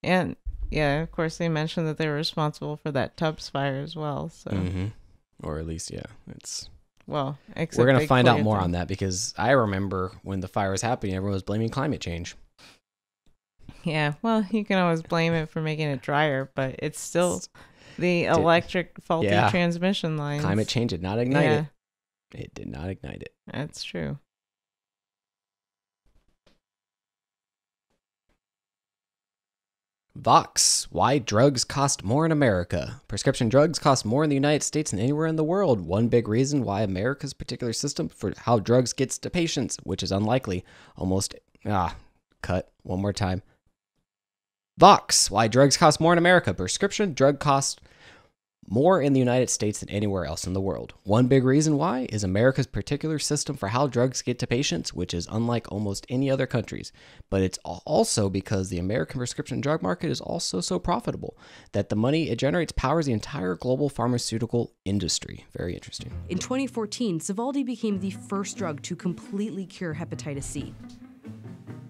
And, yeah, of course, they mentioned that they were responsible for that Tubbs fire as well. So, mm-hmm. Or at least, yeah, it's... Well, except we're going to find out more thing. on that because I remember when the fire was happening, everyone was blaming climate change. Yeah, well, you can always blame it for making it drier, but it's still... It's... The electric did, faulty yeah. transmission lines. Climate change did not ignite yeah. it. It did not ignite it. That's true. Vox, why drugs cost more in America. Prescription drugs cost more in the United States than anywhere in the world. One big reason why America's particular system for how drugs gets to patients, which is unlikely. Almost, ah, cut one more time. Vox, why drugs cost more in America. Prescription drug costs more in the United States than anywhere else in the world. One big reason why is America's particular system for how drugs get to patients, which is unlike almost any other countries. But it's also because the American prescription drug market is also so profitable that the money it generates powers the entire global pharmaceutical industry. Very interesting. In twenty fourteen, Sovaldi became the first drug to completely cure hepatitis C.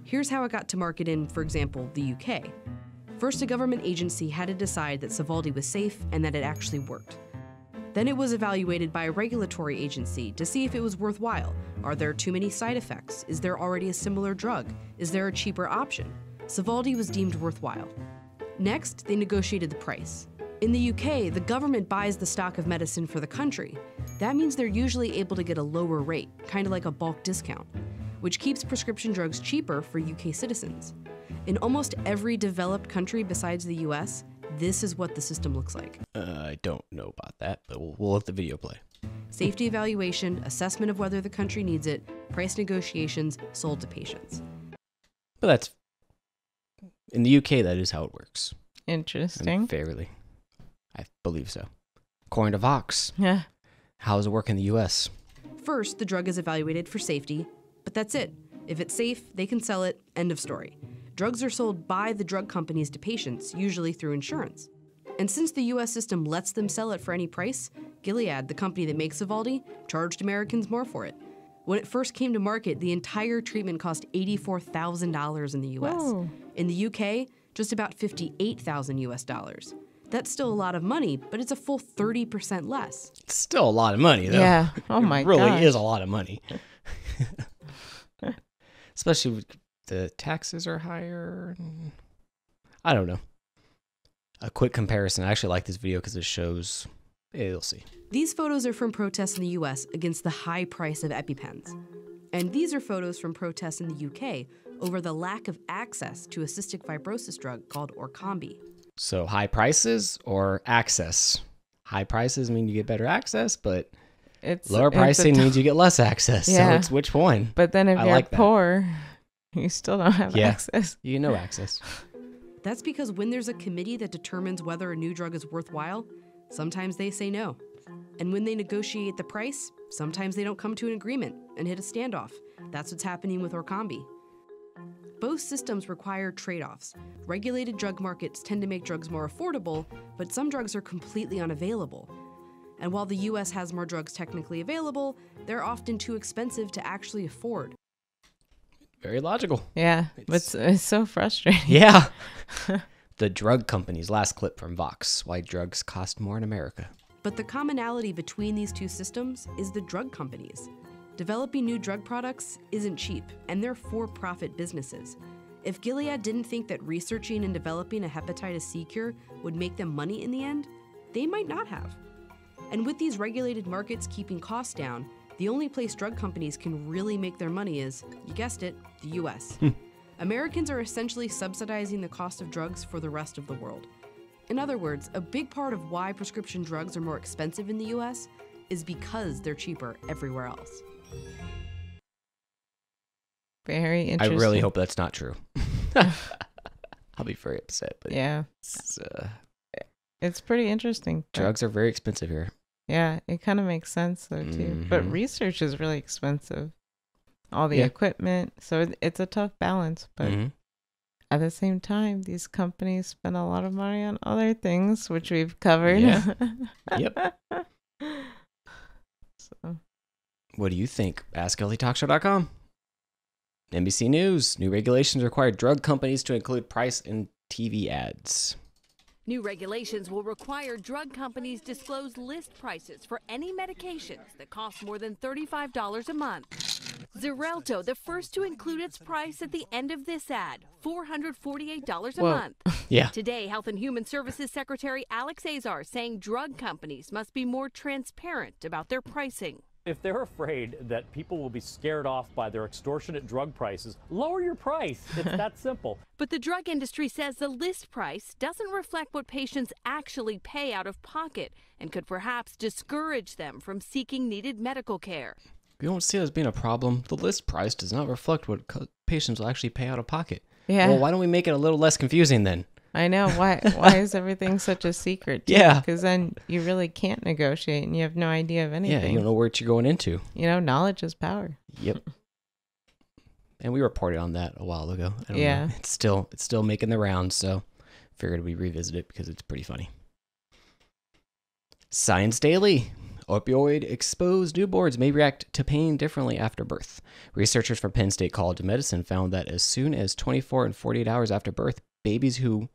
Here's how it got to market in, for example, the U K. First, a government agency had to decide that Sovaldi was safe and that it actually worked. Then it was evaluated by a regulatory agency to see if it was worthwhile. Are there too many side effects? Is there already a similar drug? Is there a cheaper option? Sovaldi was deemed worthwhile. Next, they negotiated the price. In the U K, the government buys the stock of medicine for the country. That means they're usually able to get a lower rate, kind of like a bulk discount, which keeps prescription drugs cheaper for U K citizens. In almost every developed country besides the U S, this is what the system looks like. Uh, I don't know about that, but we'll, we'll let the video play. Safety evaluation, assessment of whether the country needs it, price negotiations, sold to patients. But that's, in the U K, that is how it works. Interesting. I mean, fairly, I believe so. According to Vox, yeah. how does it work in the U S? First, the drug is evaluated for safety, but that's it. If it's safe, they can sell it, end of story. Drugs are sold by the drug companies to patients, usually through insurance. And since the U S system lets them sell it for any price, Gilead, the company that makes Sovaldi, charged Americans more for it. When it first came to market, the entire treatment cost eighty-four thousand dollars in the U S. Whoa. In the U K, just about fifty-eight thousand U S dollars. That's still a lot of money, but it's a full thirty percent less. It's still a lot of money, though. Yeah, oh my god. It really gosh. is a lot of money. especially with the taxes are higher. I don't know. A quick comparison. I actually like this video because it shows, you'll see. These photos are from protests in the U S against the high price of EpiPens. And these are photos from protests in the U K over the lack of access to a cystic fibrosis drug called Orkambi. So high prices or access? High prices mean you get better access, but it's, lower pricing it's means you get less access. Yeah. So it's which one? But then if I you're like poor, that. you still don't have yeah. access. You know access. That's because when there's a committee that determines whether a new drug is worthwhile, sometimes they say no. And when they negotiate the price, sometimes they don't come to an agreement and hit a standoff. That's what's happening with Orkambi. Both systems require trade-offs. Regulated drug markets tend to make drugs more affordable, but some drugs are completely unavailable. And while the U S has more drugs technically available, they're often too expensive to actually afford. Very logical. Yeah, it's, it's, it's so frustrating. Yeah. The drug companies, last clip from Vox, why drugs cost more in America. But the commonality between these two systems is the drug companies. Developing new drug products isn't cheap, and they're for-profit businesses. If Gilead didn't think that researching and developing a hepatitis C cure would make them money in the end, they might not have. And with these regulated markets keeping costs down, the only place drug companies can really make their money is, you guessed it, the U S. Americans are essentially subsidizing the cost of drugs for the rest of the world. In other words, a big part of why prescription drugs are more expensive in the U S is because they're cheaper everywhere else. Very interesting. I really hope that's not true. I'll be very upset. But yeah, it's, uh, it's pretty interesting. Drugs are very expensive here. Yeah, it kind of makes sense though too. Mm-hmm. But research is really expensive. All the yeah. equipment, so it's a tough balance. But mm-hmm. at the same time, these companies spend a lot of money on other things, which we've covered. Yeah. Yep. So. What do you think? Ask healthy talk show dot com. N B C News. New regulations require drug companies to include price in T V ads. New regulations will require drug companies disclose list prices for any medications that cost more than thirty-five dollars a month. Xarelto, the first to include its price at the end of this ad, four hundred forty-eight dollars a Whoa. month. Yeah. Today, Health and Human Services Secretary Alex Azar saying drug companies must be more transparent about their pricing. If they're afraid that people will be scared off by their extortionate drug prices, lower your price. It's that simple. But the drug industry says the list price doesn't reflect what patients actually pay out of pocket and could perhaps discourage them from seeking needed medical care. We don't see that as being a problem. The list price does not reflect what patients will actually pay out of pocket. Yeah. Well, why don't we make it a little less confusing then? I know. Why Why is everything such a secret? Too? Yeah. Because then you really can't negotiate and you have no idea of anything. Yeah, you don't know what you're going into. You know, knowledge is power. Yep. And we reported on that a while ago. I don't yeah. know. It's still, it's still making the rounds, so figured we revisit it because it's pretty funny. Science Daily. Opioid-exposed newborns may react to pain differently after birth. Researchers from Penn State College of Medicine found that as soon as twenty-four and forty-eight hours after birth, babies who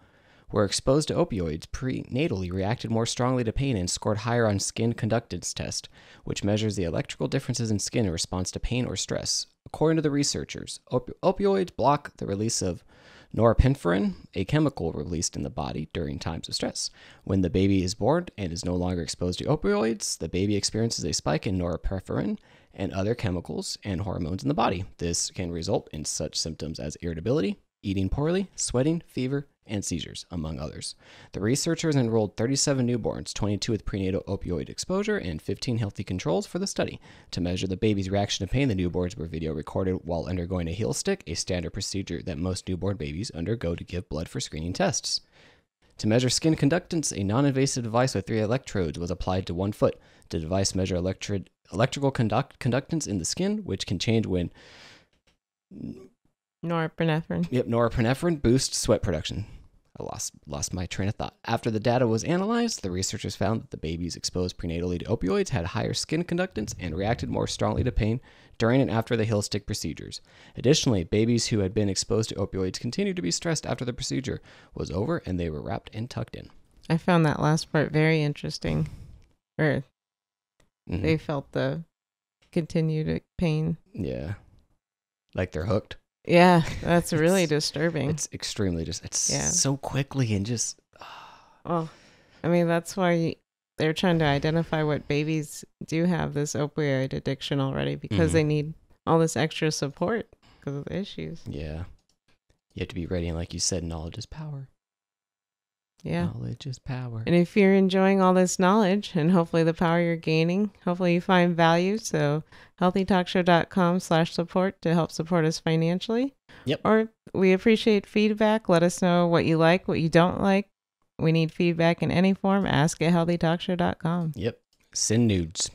were exposed to opioids prenatally reacted more strongly to pain and scored higher on skin conductance test, which measures the electrical differences in skin in response to pain or stress. According to the researchers, op opioids block the release of norepinephrine, a chemical released in the body during times of stress. When the baby is born and is no longer exposed to opioids, the baby experiences a spike in norepinephrine and other chemicals and hormones in the body. This can result in such symptoms as irritability, eating poorly, sweating, fever, and seizures, among others. The researchers enrolled thirty-seven newborns, twenty-two with prenatal opioid exposure, and fifteen healthy controls for the study. To measure the baby's reaction to pain, the newborns were video recorded while undergoing a heel stick, a standard procedure that most newborn babies undergo to give blood for screening tests. To measure skin conductance, a non-invasive device with three electrodes was applied to one foot. The device measures electri electrical conduct conductance in the skin, which can change when... norepinephrine. Yep, norepinephrine boosts sweat production. I lost lost my train of thought. After the data was analyzed, the researchers found that the babies exposed prenatally to opioids had higher skin conductance and reacted more strongly to pain during and after the heel stick procedures. Additionally, babies who had been exposed to opioids continued to be stressed after the procedure was over and they were wrapped and tucked in. I found that last part very interesting. Or mm-hmm. they felt the continued pain. Yeah. Like they're hooked. Yeah, that's really disturbing. It's extremely just. It's yeah. so quickly and just. Oh, well, I mean, that's why you, they're trying to identify what babies do have this opioid addiction already, because mm-hmm. they need all this extra support because of the issues. Yeah, you have to be ready, and like you said, knowledge is power. Yeah, knowledge is power. And if you're enjoying all this knowledge, and hopefully the power you're gaining, hopefully you find value. So healthy talk show dot com slash support to help support us financially. Yep. Or we appreciate feedback. Let us know what you like, what you don't like. We need feedback in any form. Ask at healthy talk show dot com. Yep. Send nudes.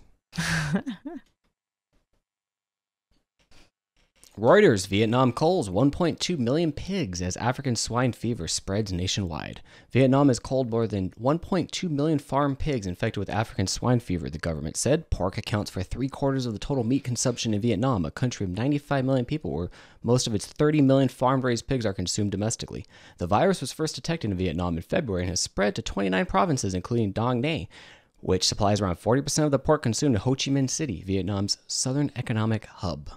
Reuters, Vietnam culls one point two million pigs as African swine fever spreads nationwide. Vietnam has culled more than one point two million farm pigs infected with African swine fever, the government said. Pork accounts for three quarters of the total meat consumption in Vietnam, a country of ninety-five million people, where most of its thirty million farm-raised pigs are consumed domestically. The virus was first detected in Vietnam in February and has spread to twenty-nine provinces, including Dong Nai, which supplies around forty percent of the pork consumed in Ho Chi Minh City, Vietnam's southern economic hub.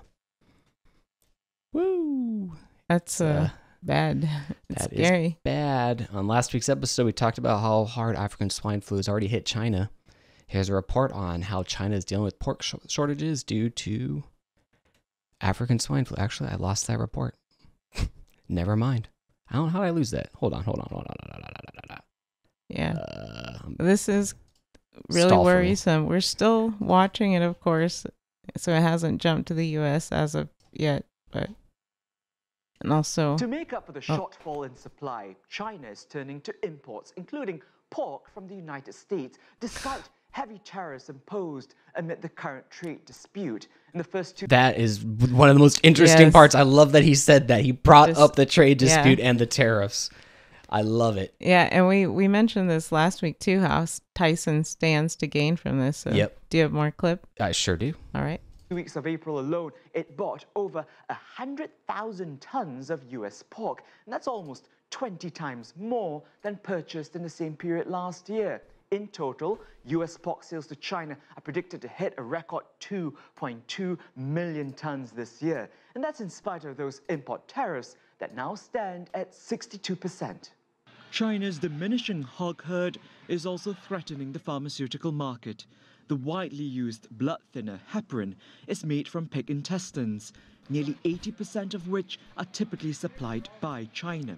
Woo! That's uh, uh, bad. It's that scary. Is bad. On last week's episode, we talked about how hard African swine flu has already hit China. Here's a report on how China is dealing with pork sh shortages due to African swine flu. Actually, I lost that report. Never mind. I don't know how I lose that. Hold on, hold on, hold on. Hold on, hold on, hold on. Yeah. Uh, this is really worrisome. We're still watching it, of course, so it hasn't jumped to the U S as of yet. But, and also, to make up for the oh. shortfall in supply, China is turning to imports, including pork from the United States, despite heavy tariffs imposed amid the current trade dispute. In the first two, that is one of the most interesting yes. parts. I love that he said that. He brought Just, up the trade dispute yeah. and the tariffs. I love it. Yeah, and we we mentioned this last week too. How Tyson stands to gain from this. So yep. Do you have more clip? I sure do. All right. Two weeks of April alone, it bought over one hundred thousand tons of U S pork, and that's almost twenty times more than purchased in the same period last year. In total, U S pork sales to China are predicted to hit a record two point two million tons this year, and that's in spite of those import tariffs that now stand at sixty-two percent. China's diminishing hog herd is also threatening the pharmaceutical market. The widely used blood thinner, heparin, is made from pig intestines, nearly eighty percent of which are typically supplied by China.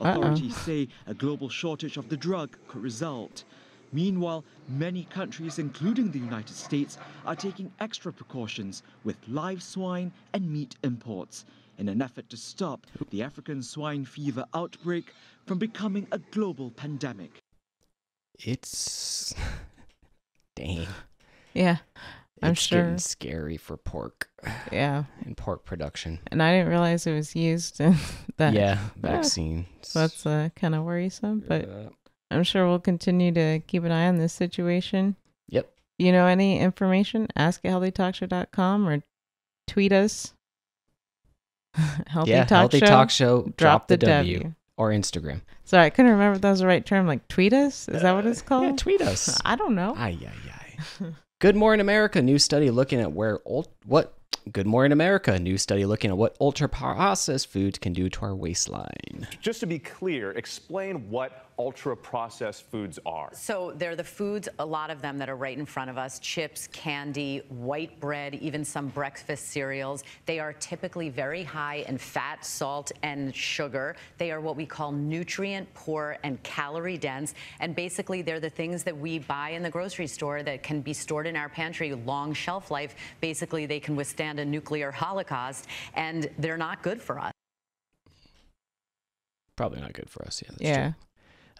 Authorities Uh-oh. say a global shortage of the drug could result. Meanwhile, many countries, including the United States, are taking extra precautions with live swine and meat imports in an effort to stop the African swine fever outbreak from becoming a global pandemic. It's... dang. Yeah, I'm it's sure. It's scary for pork. Yeah. And pork production. And I didn't realize it was used in that. Yeah, vaccine. So that's uh, kind of worrisome, but yeah. I'm sure we'll continue to keep an eye on this situation. Yep. You know, any information, ask at healthy talk show dot com or tweet us. healthy yeah, talk healthy show, talk show, drop, drop the, the W. W. Or Instagram. Sorry, I couldn't remember if that was the right term. Like, tweet us? Is uh, that what it's called? Yeah, tweet us. I don't know. Aye, aye, aye. Good Morning America, new study looking at where old, what Good Morning America, new study looking at what ultra-processed foods can do to our waistline. Just to be clear, explain what ultra-processed foods are. So they're the foods, a lot of them, that are right in front of us. Chips, candy, white bread, even some breakfast cereals. They are typically very high in fat, salt, and sugar. They are what we call nutrient-poor and calorie-dense. And basically, they're the things that we buy in the grocery store that can be stored in our pantry, long shelf life. Basically, they can withstand a nuclear holocaust, and they're not good for us. Probably not good for us. Yeah. That's yeah. True.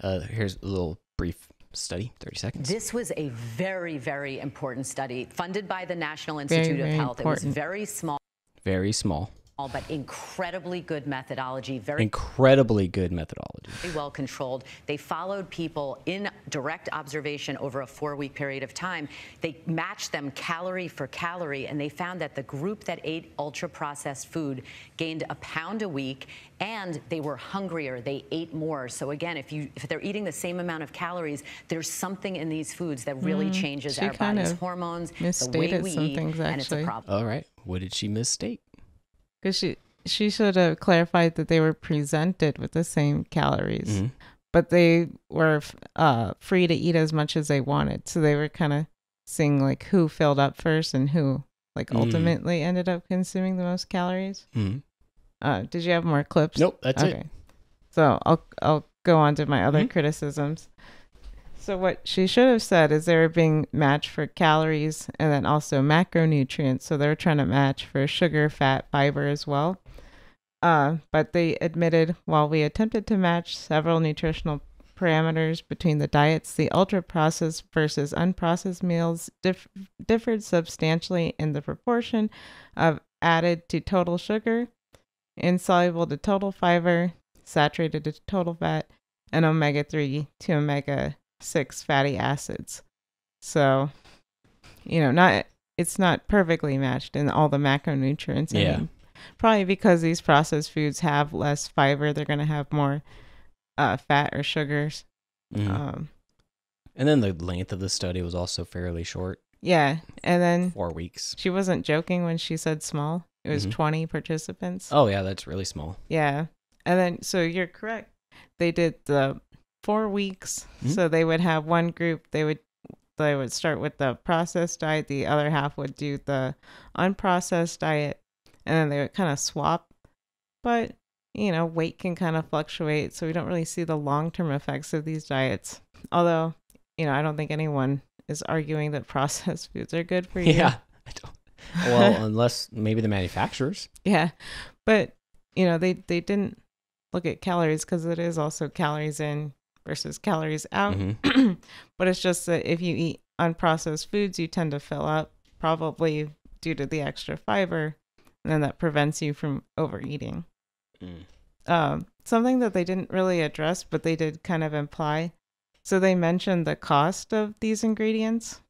Uh, here's a little brief study, thirty seconds. This was a very, very important study funded by the National Institute very, of very Health. Important. It was very small. Very small. But incredibly good methodology. Very incredibly good methodology. Very well controlled. They followed people in direct observation over a four-week period of time. They matched them calorie for calorie, and they found that the group that ate ultra-processed food gained a pound a week, and they were hungrier. They ate more. So again, if you if they're eating the same amount of calories, there's something in these foods that really mm, changes our body's hormones, the way we eat, and it's a problem. All right, what did she misstate? Because she, she should have clarified that they were presented with the same calories, mm-hmm. but they were uh, free to eat as much as they wanted. So they were kind of seeing like who filled up first and who like mm-hmm. ultimately ended up consuming the most calories. Mm-hmm. Uh, did you have more clips? Nope, that's okay. it. So I'll I'll go on to my other mm-hmm. criticisms. So what she should have said is they were being matched for calories and then also macronutrients. So they're trying to match for sugar, fat, fiber as well. Uh, but they admitted, while we attempted to match several nutritional parameters between the diets, the ultra-processed versus unprocessed meals dif- differed substantially in the proportion of added to total sugar, insoluble to total fiber, saturated to total fat, and omega three to omega six fatty acids. So, you know, not it's not perfectly matched in all the macronutrients. Yeah. I mean, probably because these processed foods have less fiber, they're going to have more uh, fat or sugars. Mm. Um, and then the length of the study was also fairly short. Yeah. And then four weeks. She wasn't joking when she said small. It was mm-hmm. twenty participants. Oh, yeah. That's really small. Yeah. And then, so you're correct. They did the four weeks. Mm-hmm. So they would have one group. They would they would start with the processed diet. The other half would do the unprocessed diet. And then they would kind of swap. But, you know, weight can kind of fluctuate. So we don't really see the long-term effects of these diets. Although, you know, I don't think anyone is arguing that processed foods are good for you. Yeah. I don't. Well, unless maybe the manufacturers. Yeah. But, you know, they, they didn't look at calories because it is also calories in versus calories out. Mm-hmm. But it's just that if you eat unprocessed foods, you tend to fill up probably due to the extra fiber. And then that prevents you from overeating. Mm. Um, something that they didn't really address, but they did kind of imply. So they mentioned the cost of these ingredients.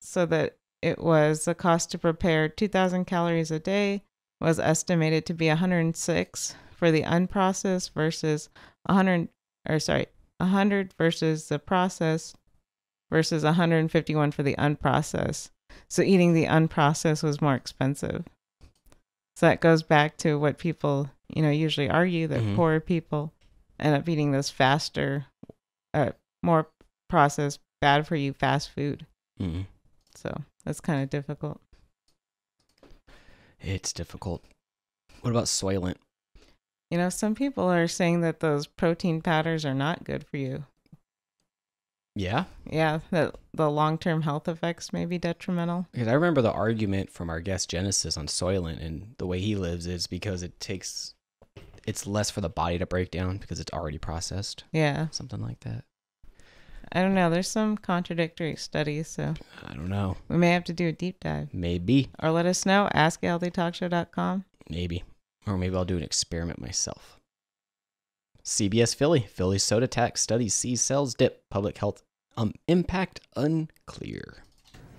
So that it was the cost to prepare two thousand calories a day was estimated to be one hundred six for the unprocessed versus one hundred, or sorry, one hundred versus the processed versus one hundred fifty-one for the unprocessed. So eating the unprocessed was more expensive. So that goes back to what people, you know, usually argue that mm-hmm. poor people end up eating this faster, uh, more processed, bad for you fast food. Mm-hmm. So that's kind of difficult. It's difficult. What about Soylent? You know, some people are saying that those protein powders are not good for you. Yeah? Yeah, that the long-term health effects may be detrimental. Because I remember the argument from our guest Genesis on Soylent and the way he lives is because it takes, it's less for the body to break down because it's already processed. Yeah. Something like that. I don't know. There's some contradictory studies, so. I don't know. We may have to do a deep dive. Maybe. Or let us know. Ask healthy talk show dot com. Maybe. Or maybe I'll do an experiment myself. C B S Philly. Philly soda tax studies sees sales dip. Public health um, impact unclear.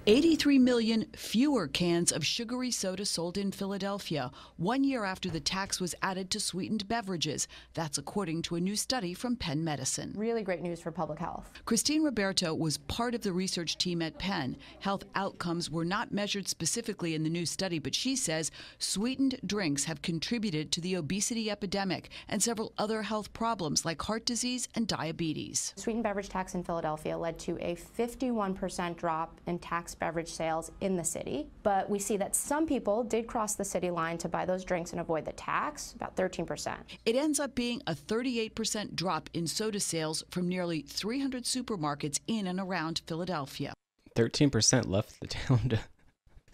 eighty-three million fewer cans of sugary soda sold in Philadelphia one year after the tax was added to sweetened beverages. That's according to a new study from Penn Medicine. Really great news for public health. Christine Roberto was part of the research team at Penn. Health outcomes were not measured specifically in the new study, but she says sweetened drinks have contributed to the obesity epidemic and several other health problems like heart disease and diabetes. Sweetened beverage tax in Philadelphia led to a fifty-one percent drop in tax beverage sales in the city, but we see that some people did cross the city line to buy those drinks and avoid the tax, about thirteen percent. It ends up being a thirty-eight percent drop in soda sales from nearly three hundred supermarkets in and around Philadelphia. thirteen percent left the town to,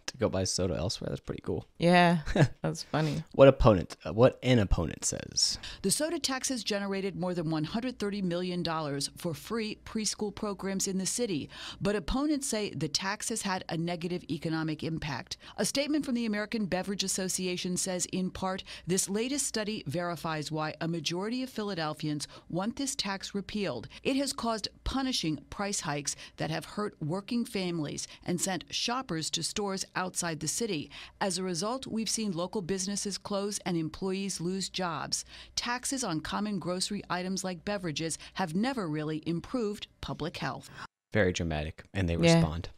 to go buy soda elsewhere. That's pretty cool. Yeah, that's funny. What opponent, uh, what an opponent says. The soda tax has generated more than one hundred thirty million dollars for free preschool programs in the city, but opponents say the tax has had a negative economic impact. A statement from the American Beverage Association says, in part, this latest study verifies why a majority of Philadelphians want this tax repealed. It has caused punishing price hikes that have hurt working families and sent shoppers to stores outside the city. As a result, we've seen local businesses close and employees lose jobs. Taxes on common grocery items like beverages have never really improved public health. Very dramatic, and they yeah. respond.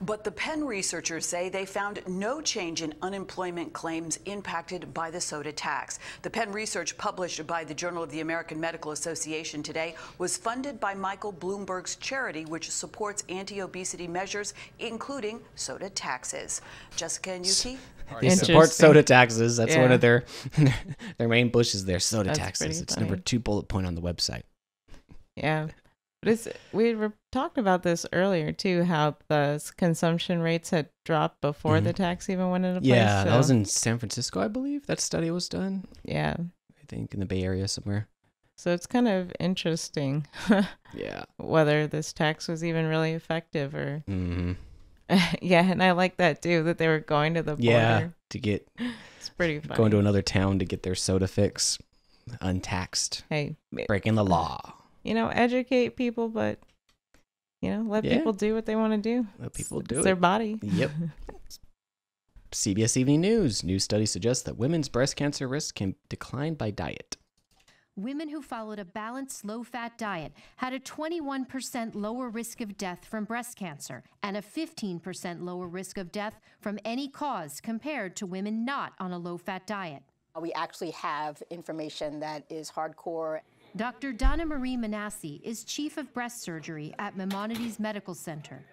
But the Penn researchers say they found no change in unemployment claims impacted by the soda tax. The Penn research published by the Journal of the American Medical Association today was funded by Michael Bloomberg's charity, which supports anti-obesity measures, including soda taxes. Jessica and Yuki? They support soda taxes. That's yeah. one of their their main pushes there, soda That's taxes. It's funny. Number two bullet point on the website. Yeah. But it's, we were talking about this earlier, too, how the consumption rates had dropped before mm-hmm. the tax even went into place. Yeah, so. That was in San Francisco, I believe. That study was done. Yeah. I think in the Bay Area somewhere. So it's kind of interesting yeah. whether this tax was even really effective or... Mm-hmm. yeah, and I like that, too, that they were going to the border. Yeah, to get... It's pretty funny. Going to another town to get their soda fix untaxed. Hey. Breaking the law. You know, educate people, but, you know, let yeah. people do what they want to do. Let people do it's it. It's their body. Yep. C B S Evening News. New study suggests that women's breast cancer risk can decline by diet. Women who followed a balanced, low-fat diet had a twenty-one percent lower risk of death from breast cancer and a fifteen percent lower risk of death from any cause compared to women not on a low-fat diet. We actually have information that is hardcore. Doctor Donna Marie Manassi is chief of breast surgery at Maimonides Medical Center.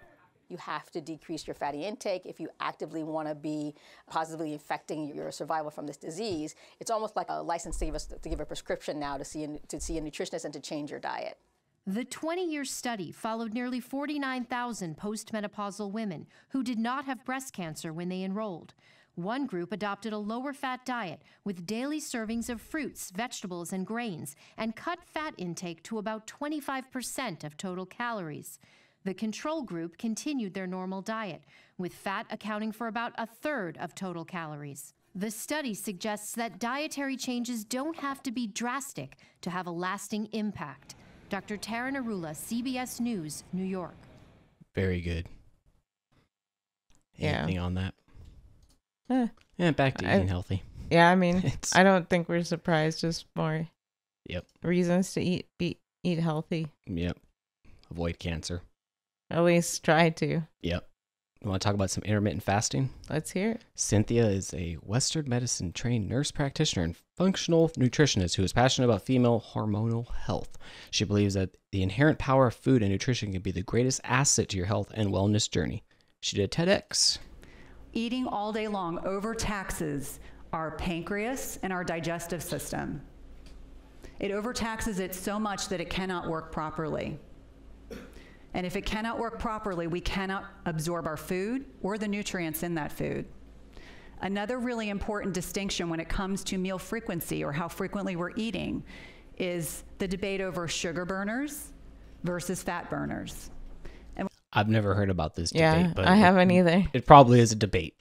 You have to decrease your fatty intake if you actively want to be positively affecting your survival from this disease. It's almost like a license to give, us, to give a prescription now to see, a, to see a nutritionist and to change your diet. The twenty-year study followed nearly forty-nine thousand postmenopausal women who did not have breast cancer when they enrolled. One group adopted a lower-fat diet with daily servings of fruits, vegetables, and grains, and cut fat intake to about twenty-five percent of total calories. The control group continued their normal diet, with fat accounting for about a third of total calories. The study suggests that dietary changes don't have to be drastic to have a lasting impact. Doctor Taryn Arula, C B S News, New York. Very good. Yeah. Anything on that? Eh. Yeah, back to eating I, healthy. Yeah, I mean, it's... I don't think we're surprised. Just more yep. reasons to eat be, eat healthy. Yep. Avoid cancer. At least try to. Yep. You want to talk about some intermittent fasting? Let's hear it. Cynthia is a Western medicine-trained nurse practitioner and functional nutritionist who is passionate about female hormonal health. She believes that the inherent power of food and nutrition can be the greatest asset to your health and wellness journey. She did a TEDx. Eating all day long overtaxes our pancreas and our digestive system. It overtaxes it so much that it cannot work properly. And if it cannot work properly, we cannot absorb our food or the nutrients in that food. Another really important distinction when it comes to meal frequency or how frequently we're eating is the debate over sugar burners versus fat burners. I've never heard about this yeah, debate, but I haven't it, either. It probably is a debate.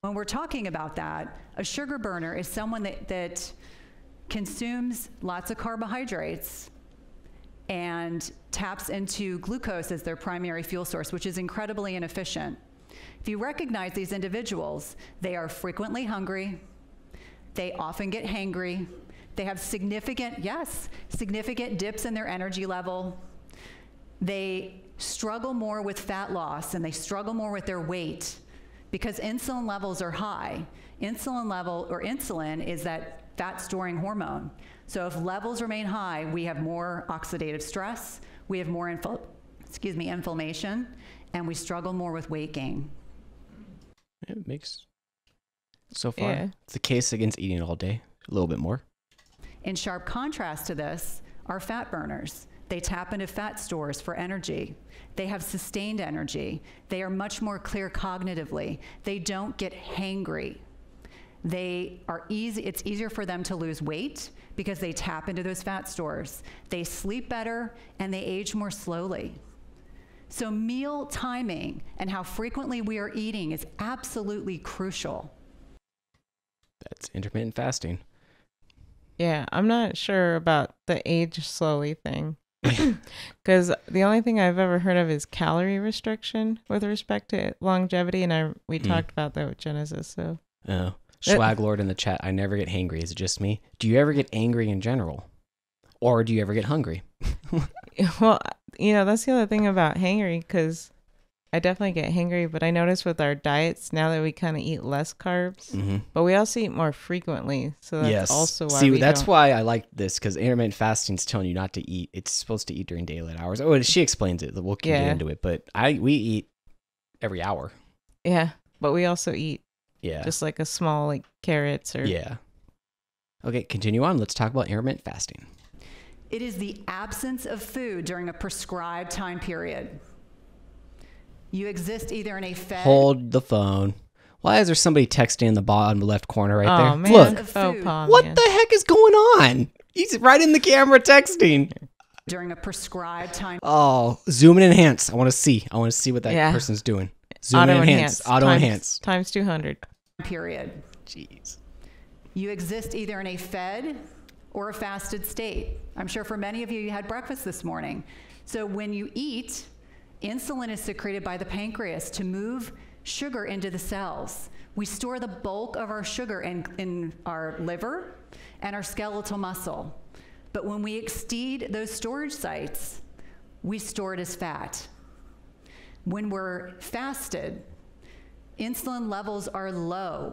When we're talking about that, a sugar burner is someone that, that consumes lots of carbohydrates and taps into glucose as their primary fuel source, which is incredibly inefficient. If you recognize these individuals, they are frequently hungry, they often get hangry, they have significant, yes, significant dips in their energy level. They struggle more with fat loss and they struggle more with their weight because insulin levels are high. Insulin level or insulin is that fat storing hormone. So if levels remain high, we have more oxidative stress, we have more infl- excuse me, inflammation, and we struggle more with weight gain. It makes so far yeah. it's the case against eating all day, a little bit more. In sharp contrast to this are fat burners. They tap into fat stores for energy. They have sustained energy. They are much more clear cognitively. They don't get hangry. They are easy, it's easier for them to lose weight because they tap into those fat stores. They sleep better and they age more slowly. So meal timing and how frequently we are eating is absolutely crucial. That's intermittent fasting. Yeah, I'm not sure about the age slowly thing. Because the only thing I've ever heard of is calorie restriction with respect to longevity, and I we mm. talked about that with Genesis. So, oh, Schwaglord in the chat. I never get hangry. Is it just me? Do you ever get angry in general, or do you ever get hungry? Well, you know that's the other thing about hangry, because I definitely get hangry, but I notice with our diets now that we kind of eat less carbs, mm-hmm. but we also eat more frequently. So that's yes. also why See, we that's don't... why I like this, because intermittent fasting's telling you not to eat. It's supposed to eat during daylight hours. Oh, and she explains it. We'll yeah. get into it, but I we eat every hour. Yeah, but we also eat yeah. just like a small like carrots or... Yeah. Okay, continue on. Let's talk about intermittent fasting. It is the absence of food during a prescribed time period. You exist either in a fed... Hold the phone. Why is there somebody texting in the bottom left corner right oh, there? Man. Look. Oh, what man. the heck is going on? He's right in the camera texting. During a prescribed time... Oh, zoom and enhance. I want to see. I want to see what that yeah. person's doing. Zoom Auto and enhance. enhance. Auto times, enhance. Times two hundred. Period. Jeez. You exist either in a fed or a fasted state. I'm sure for many of you, you had breakfast this morning. So when you eat... Insulin is secreted by the pancreas to move sugar into the cells. We store the bulk of our sugar in, in our liver and our skeletal muscle. But when we exceed those storage sites, we store it as fat. When we're fasted, insulin levels are low,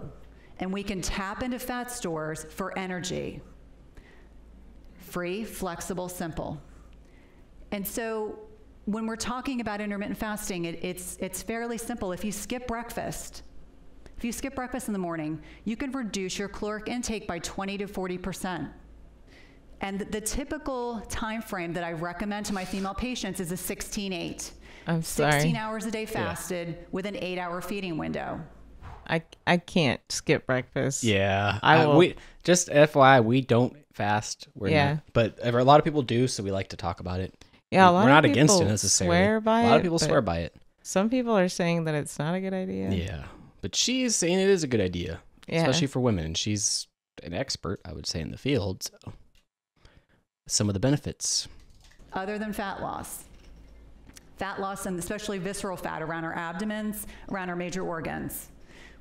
and we can tap into fat stores for energy. Free, flexible, simple. And so, when we're talking about intermittent fasting, it, it's, it's fairly simple. If you skip breakfast, if you skip breakfast in the morning, you can reduce your caloric intake by twenty to forty percent. And the, the typical time frame that I recommend to my female patients is a sixteen eight. I'm sorry. sixteen hours a day fasted yeah. with an eight hour feeding window. I, I can't skip breakfast. Yeah. I will. Uh, we, just F Y I, we don't fast. We're yeah. not, but a lot of people do, so we like to talk about it. Yeah, a lot we're not of people against it necessarily. Swear by a lot it, of people swear by it. Some people are saying that it's not a good idea. Yeah, but she is saying it is a good idea, yeah. especially for women. And she's an expert, I would say, in the field. So, some of the benefits, other than fat loss, fat loss, and especially visceral fat around our abdomens, around our major organs.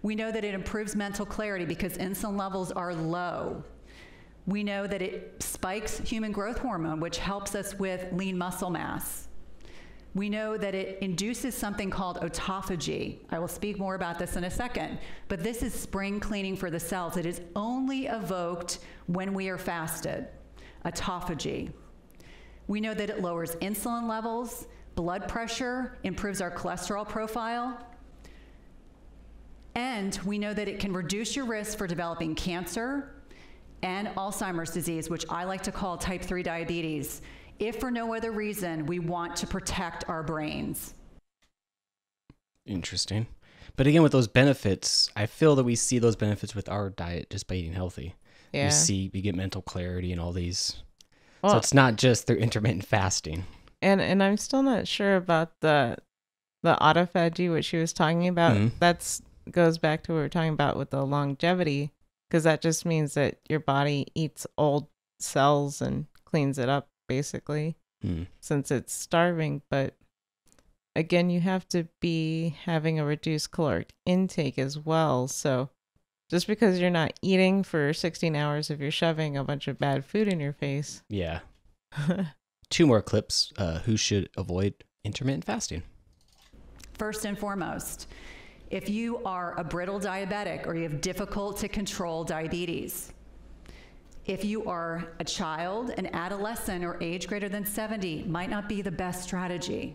We know that it improves mental clarity because insulin levels are low. We know that it spikes human growth hormone, which helps us with lean muscle mass. We know that it induces something called autophagy. I will speak more about this in a second, but this is spring cleaning for the cells. It is only evoked when we are fasted, autophagy. We know that it lowers insulin levels, blood pressure, improves our cholesterol profile, and we know that it can reduce your risk for developing cancer, and Alzheimer's disease, which I like to call type three diabetes, if for no other reason we want to protect our brains. Interesting. But again, with those benefits, I feel that we see those benefits with our diet just by eating healthy. Yeah. You see, you get mental clarity and all these. Well, so it's not just through intermittent fasting. And and I'm still not sure about the the autophagy, which she was talking about. Mm-hmm. That's goes back to what we were talking about with the longevity. Because that just means that your body eats old cells and cleans it up, basically, mm. since it's starving. But again, you have to be having a reduced caloric intake as well. So just because you're not eating for sixteen hours, if you're shoving a bunch of bad food in your face. Yeah. Two more clips. Uh, who should avoid intermittent fasting? First and foremost, if you are a brittle diabetic or you have difficult to control diabetes, if you are a child, an adolescent, or age greater than seventy, might not be the best strategy.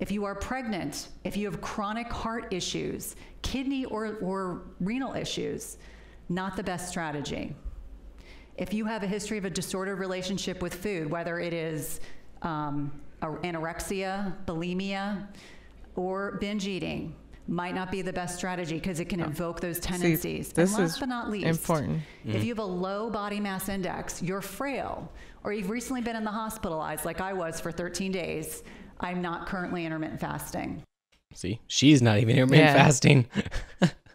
If you are pregnant, if you have chronic heart issues, kidney or, or renal issues, not the best strategy. If you have a history of a disordered relationship with food, whether it is um, anorexia, bulimia, or binge eating, might not be the best strategy because it can evoke those tendencies. See, this and last is but not least, important. Mm. If you have a low body mass index, you're frail, or you've recently been in the hospitalized like I was for thirteen days, I'm not currently intermittent fasting. See, she's not even intermittent yeah. fasting.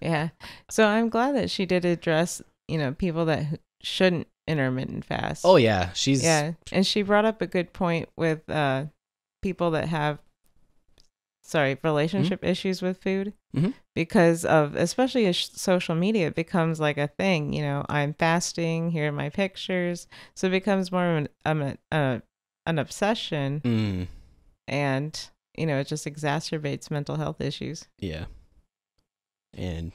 yeah. So I'm glad that she did address, you know, people that shouldn't intermittent fast. Oh, yeah. She's. Yeah. And she brought up a good point with uh, people that have sorry, relationship mm-hmm. issues with food mm-hmm. because of, especially social media, it becomes like a thing, you know, I'm fasting, here are my pictures. So it becomes more of an, um, uh, an obsession. Mm. And you know, it just exacerbates mental health issues. Yeah. And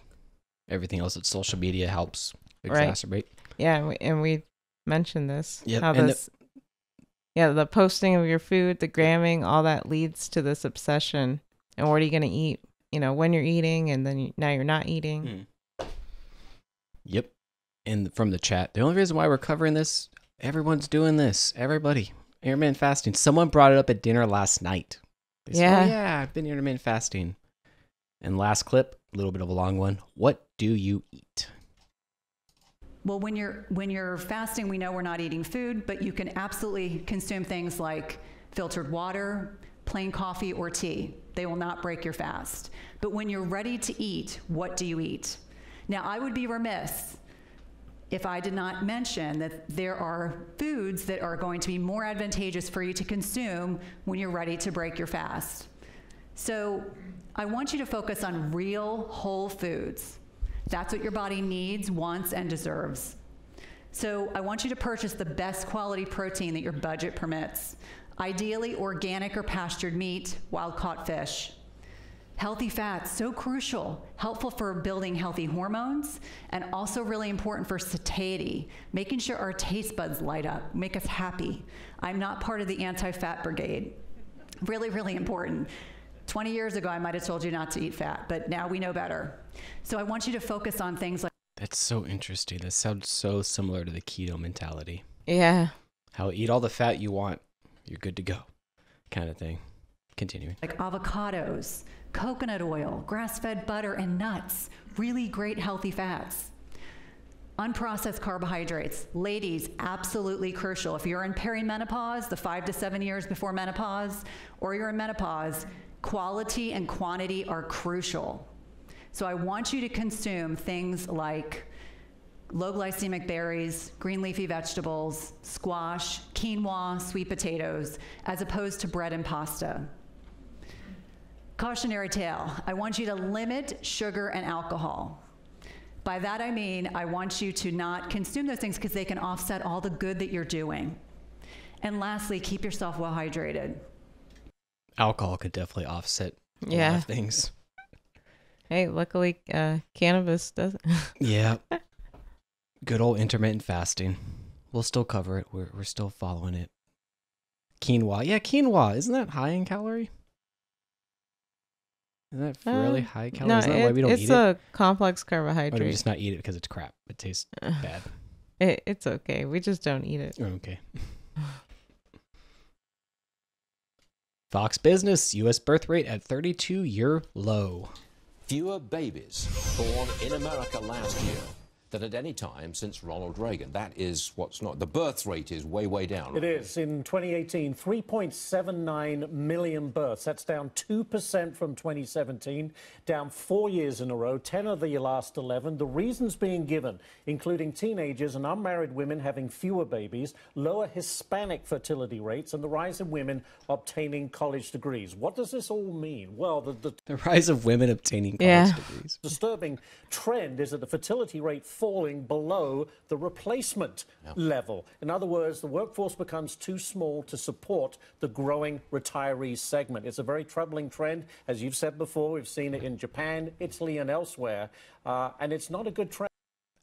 everything else that social media helps exacerbate. Right. Yeah, and we, and we mentioned this. Yeah. How this, the, yeah, the posting of your food, the gramming, all that leads to this obsession. And what are you going to eat? You know, when you're eating, and then you, now you're not eating. Mm. Yep. And from the chat, the only reason why we're covering this, everyone's doing this. Everybody, intermittent fasting. Someone brought it up at dinner last night. They yeah. Said, oh, yeah, I've been intermittent fasting. And last clip, a little bit of a long one. What do you eat? Well, when you're when you're fasting, we know we're not eating food, but you can absolutely consume things like filtered water, plain coffee, or tea. They will not break your fast. But when you're ready to eat, what do you eat? Now, I would be remiss if I did not mention that there are foods that are going to be more advantageous for you to consume when you're ready to break your fast. So I want you to focus on real whole foods. That's what your body needs, wants, and deserves. So I want you to purchase the best quality protein that your budget permits. Ideally, organic or pastured meat, wild-caught fish. Healthy fats, so crucial, helpful for building healthy hormones, and also really important for satiety, making sure our taste buds light up, make us happy. I'm not part of the anti-fat brigade. Really, really important. twenty years ago, I might have told you not to eat fat, but now we know better. So I want you to focus on things like... That's so interesting. That sounds so similar to the keto mentality. Yeah. How eat all the fat you want. You're good to go, kind of thing. Continuing. Like avocados, coconut oil, grass-fed butter, and nuts. Really great healthy fats. Unprocessed carbohydrates. Ladies, absolutely crucial. If you're in perimenopause, the five to seven years before menopause, or you're in menopause, quality and quantity are crucial. So I want you to consume things like low glycemic berries, green leafy vegetables, squash, quinoa, sweet potatoes, as opposed to bread and pasta. Cautionary tale, I want you to limit sugar and alcohol. By that I mean, I want you to not consume those things because they can offset all the good that you're doing. And lastly, keep yourself well hydrated. Alcohol could definitely offset a yeah. lot of things. Hey, luckily uh, cannabis doesn't. Yeah. Good old intermittent fasting. We'll still cover it. We're, we're still following it. Quinoa. Yeah, quinoa. Isn't that high in calorie? Isn't that uh, really high calorie? No, Isn't that it, why we don't eat it? It's a complex carbohydrate. Or do we just not eat it because it's crap? It tastes uh, bad. It, it's okay. We just don't eat it. Okay. Fox Business. U S birth rate at thirty-two year low. Fewer babies born in America last year than at any time since Ronald Reagan. That is what's not. The birth rate is way, way down. It is. In twenty eighteen, three point seven nine million births. That's down two percent from twenty seventeen, down four years in a row, ten of the last eleven. The reasons being given, including teenagers and unmarried women having fewer babies, lower Hispanic fertility rates, and the rise of women obtaining college degrees. What does this all mean? Well, the, the, the rise of women obtaining college yeah. degrees. Disturbing trend is that the fertility rate falling below the replacement no. level. In other words, the workforce becomes too small to support the growing retiree segment. It's a very troubling trend. As you've said before, we've seen it in Japan, Italy, and elsewhere, uh, and it's not a good trend.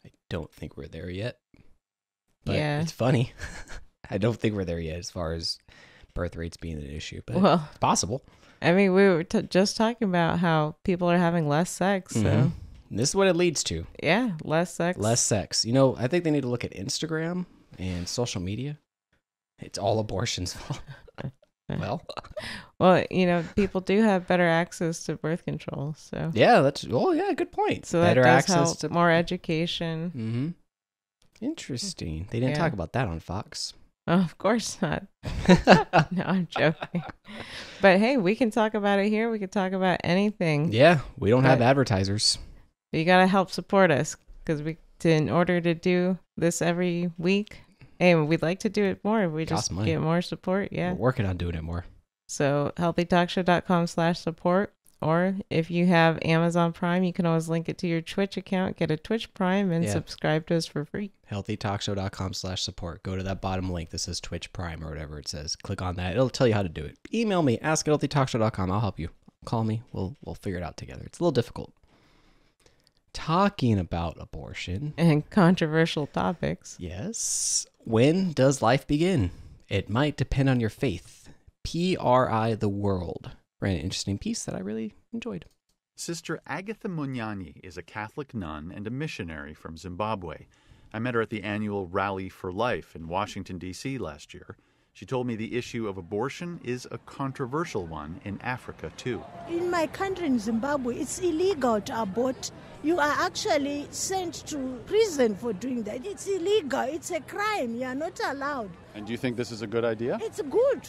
I don't think we're there yet, but yeah. it's funny. I don't think we're there yet as far as birth rates being an issue, but well, it's possible. I mean, we were t just talking about how people are having less sex, so... Mm-hmm. This is what it leads to. Yeah, less sex. Less sex. You know, I think they need to look at Instagram and social media. It's all abortions. well, well, you know, people do have better access to birth control. So yeah, that's oh yeah, good point. So better that does access help, to more education. Mm-hmm. Interesting. They didn't yeah. talk about that on Fox. Oh, of course not. No, I'm joking. But hey, we can talk about it here. We can talk about anything. Yeah, we don't but... have advertisers. You gotta help support us because we, to, in order to do this every week, and we'd like to do it more. We just get more support. Yeah, we're working on doing it more. So healthy talk show dot com slash support, Or if you have Amazon Prime, you can always link it to your Twitch account, get a Twitch Prime, and yeah. subscribe to us for free. healthy talk show dot com slash support. Go to that bottom link that says Twitch Prime or whatever it says. Click on that. It'll tell you how to do it. Email me, ask at healthy talk show dot com. I'll help you. Call me. We'll, we'll figure it out together. It's a little difficult. Talking about abortion. And controversial topics. Yes. When does life begin? It might depend on your faith. P R I The World ran an interesting piece that I really enjoyed. Sister Agatha Munyanyi is a Catholic nun and a missionary from Zimbabwe. I met her at the annual Rally for Life in Washington, D C last year. She told me the issue of abortion is a controversial one in Africa, too. In my country, in Zimbabwe, it's illegal to abort. You are actually sent to prison for doing that. It's illegal. It's a crime. You are not allowed. And do you think this is a good idea? It's good.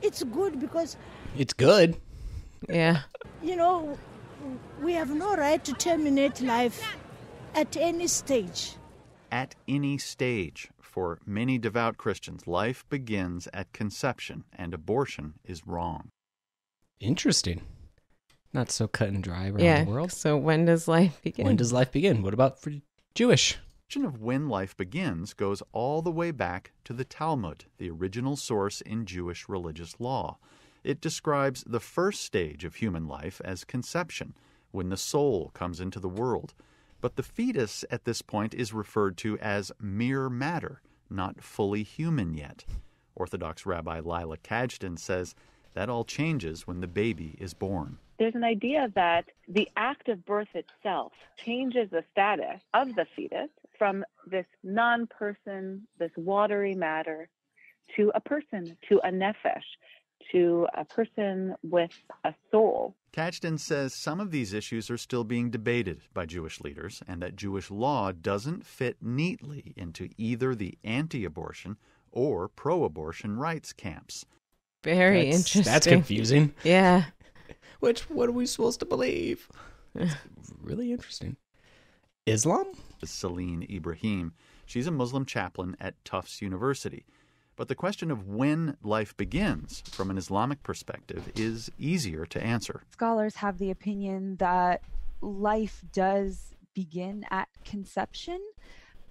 It's good because... It's good. Yeah. You know, we have no right to terminate life at any stage. At any stage. For many devout Christians, life begins at conception, and abortion is wrong. Interesting. Not so cut and dry around yeah, the world. So when does life begin? When does life begin? What about for Jewish? The question of when life begins goes all the way back to the Talmud, the original source in Jewish religious law. It describes the first stage of human life as conception, when the soul comes into the world. But the fetus at this point is referred to as mere matter, not fully human yet. Orthodox Rabbi Lila Kajdin says that all changes when the baby is born. There's an idea that the act of birth itself changes the status of the fetus from this non-person, this watery matter, to a person, to a nefesh, to a person with a soul. Kajdin says some of these issues are still being debated by Jewish leaders and that Jewish law doesn't fit neatly into either the anti-abortion or pro-abortion rights camps. Very that's, interesting. That's confusing. Yeah. Which, what are we supposed to believe? It's really interesting. Islam? Celine Ibrahim. She's a Muslim chaplain at Tufts University. But the question of when life begins from an Islamic perspective is easier to answer. Scholars have the opinion that life does begin at conception,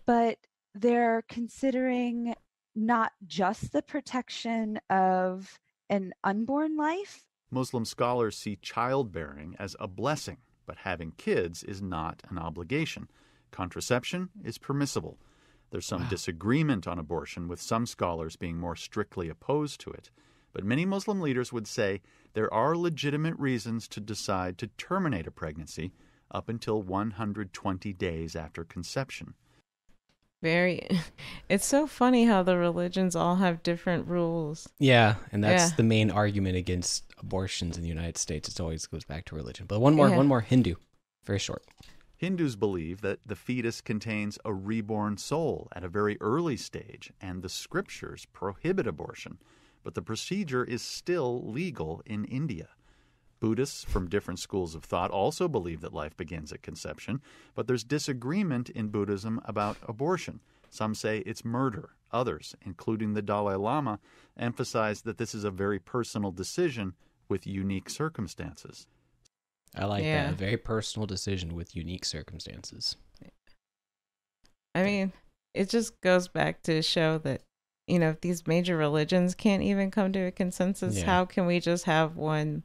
but they're considering not just the protection of an unborn life. Muslim scholars see childbearing as a blessing, but having kids is not an obligation. Contraception is permissible. There's some wow. disagreement on abortion, with some scholars being more strictly opposed to it. But many Muslim leaders would say there are legitimate reasons to decide to terminate a pregnancy up until one hundred twenty days after conception. Very. It's so funny how the religions all have different rules. Yeah, and that's yeah. the main argument against abortions in the United States. It always goes back to religion. But one more, yeah. one more Hindu, very short. Hindus believe that the fetus contains a reborn soul at a very early stage, and the scriptures prohibit abortion, but the procedure is still legal in India. Buddhists from different schools of thought also believe that life begins at conception, but there's disagreement in Buddhism about abortion. Some say it's murder. Others, including the Dalai Lama, emphasize that this is a very personal decision with unique circumstances. I like yeah. that. A very personal decision with unique circumstances. I mean, it just goes back to show that, you know, if these major religions can't even come to a consensus, yeah. how can we just have one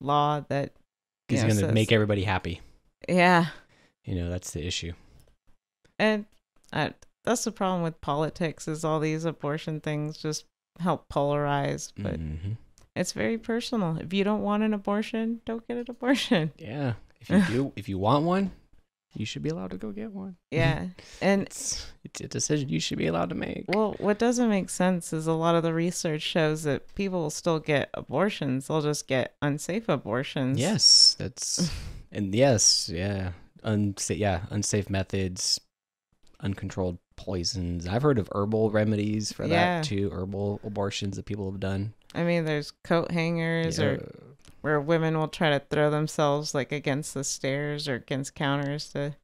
law that is going to make everybody happy? Yeah. You know, that's the issue. And I, that's the problem with politics is all these abortion things just help polarize, but... Mm-hmm. It's very personal. If you don't want an abortion, don't get an abortion. Yeah. If you do, if you want one, you should be allowed to go get one. Yeah. And it's, it's a decision you should be allowed to make. Well, what doesn't make sense is a lot of the research shows that people will still get abortions. They'll just get unsafe abortions. Yes. That's, and yes. Yeah. Unsa- yeah. Unsafe methods, uncontrolled poisons. I've heard of herbal remedies for yeah. that too. Herbal abortions that people have done. I mean, there's coat hangers yeah. or where women will try to throw themselves like against the stairs or against counters. To,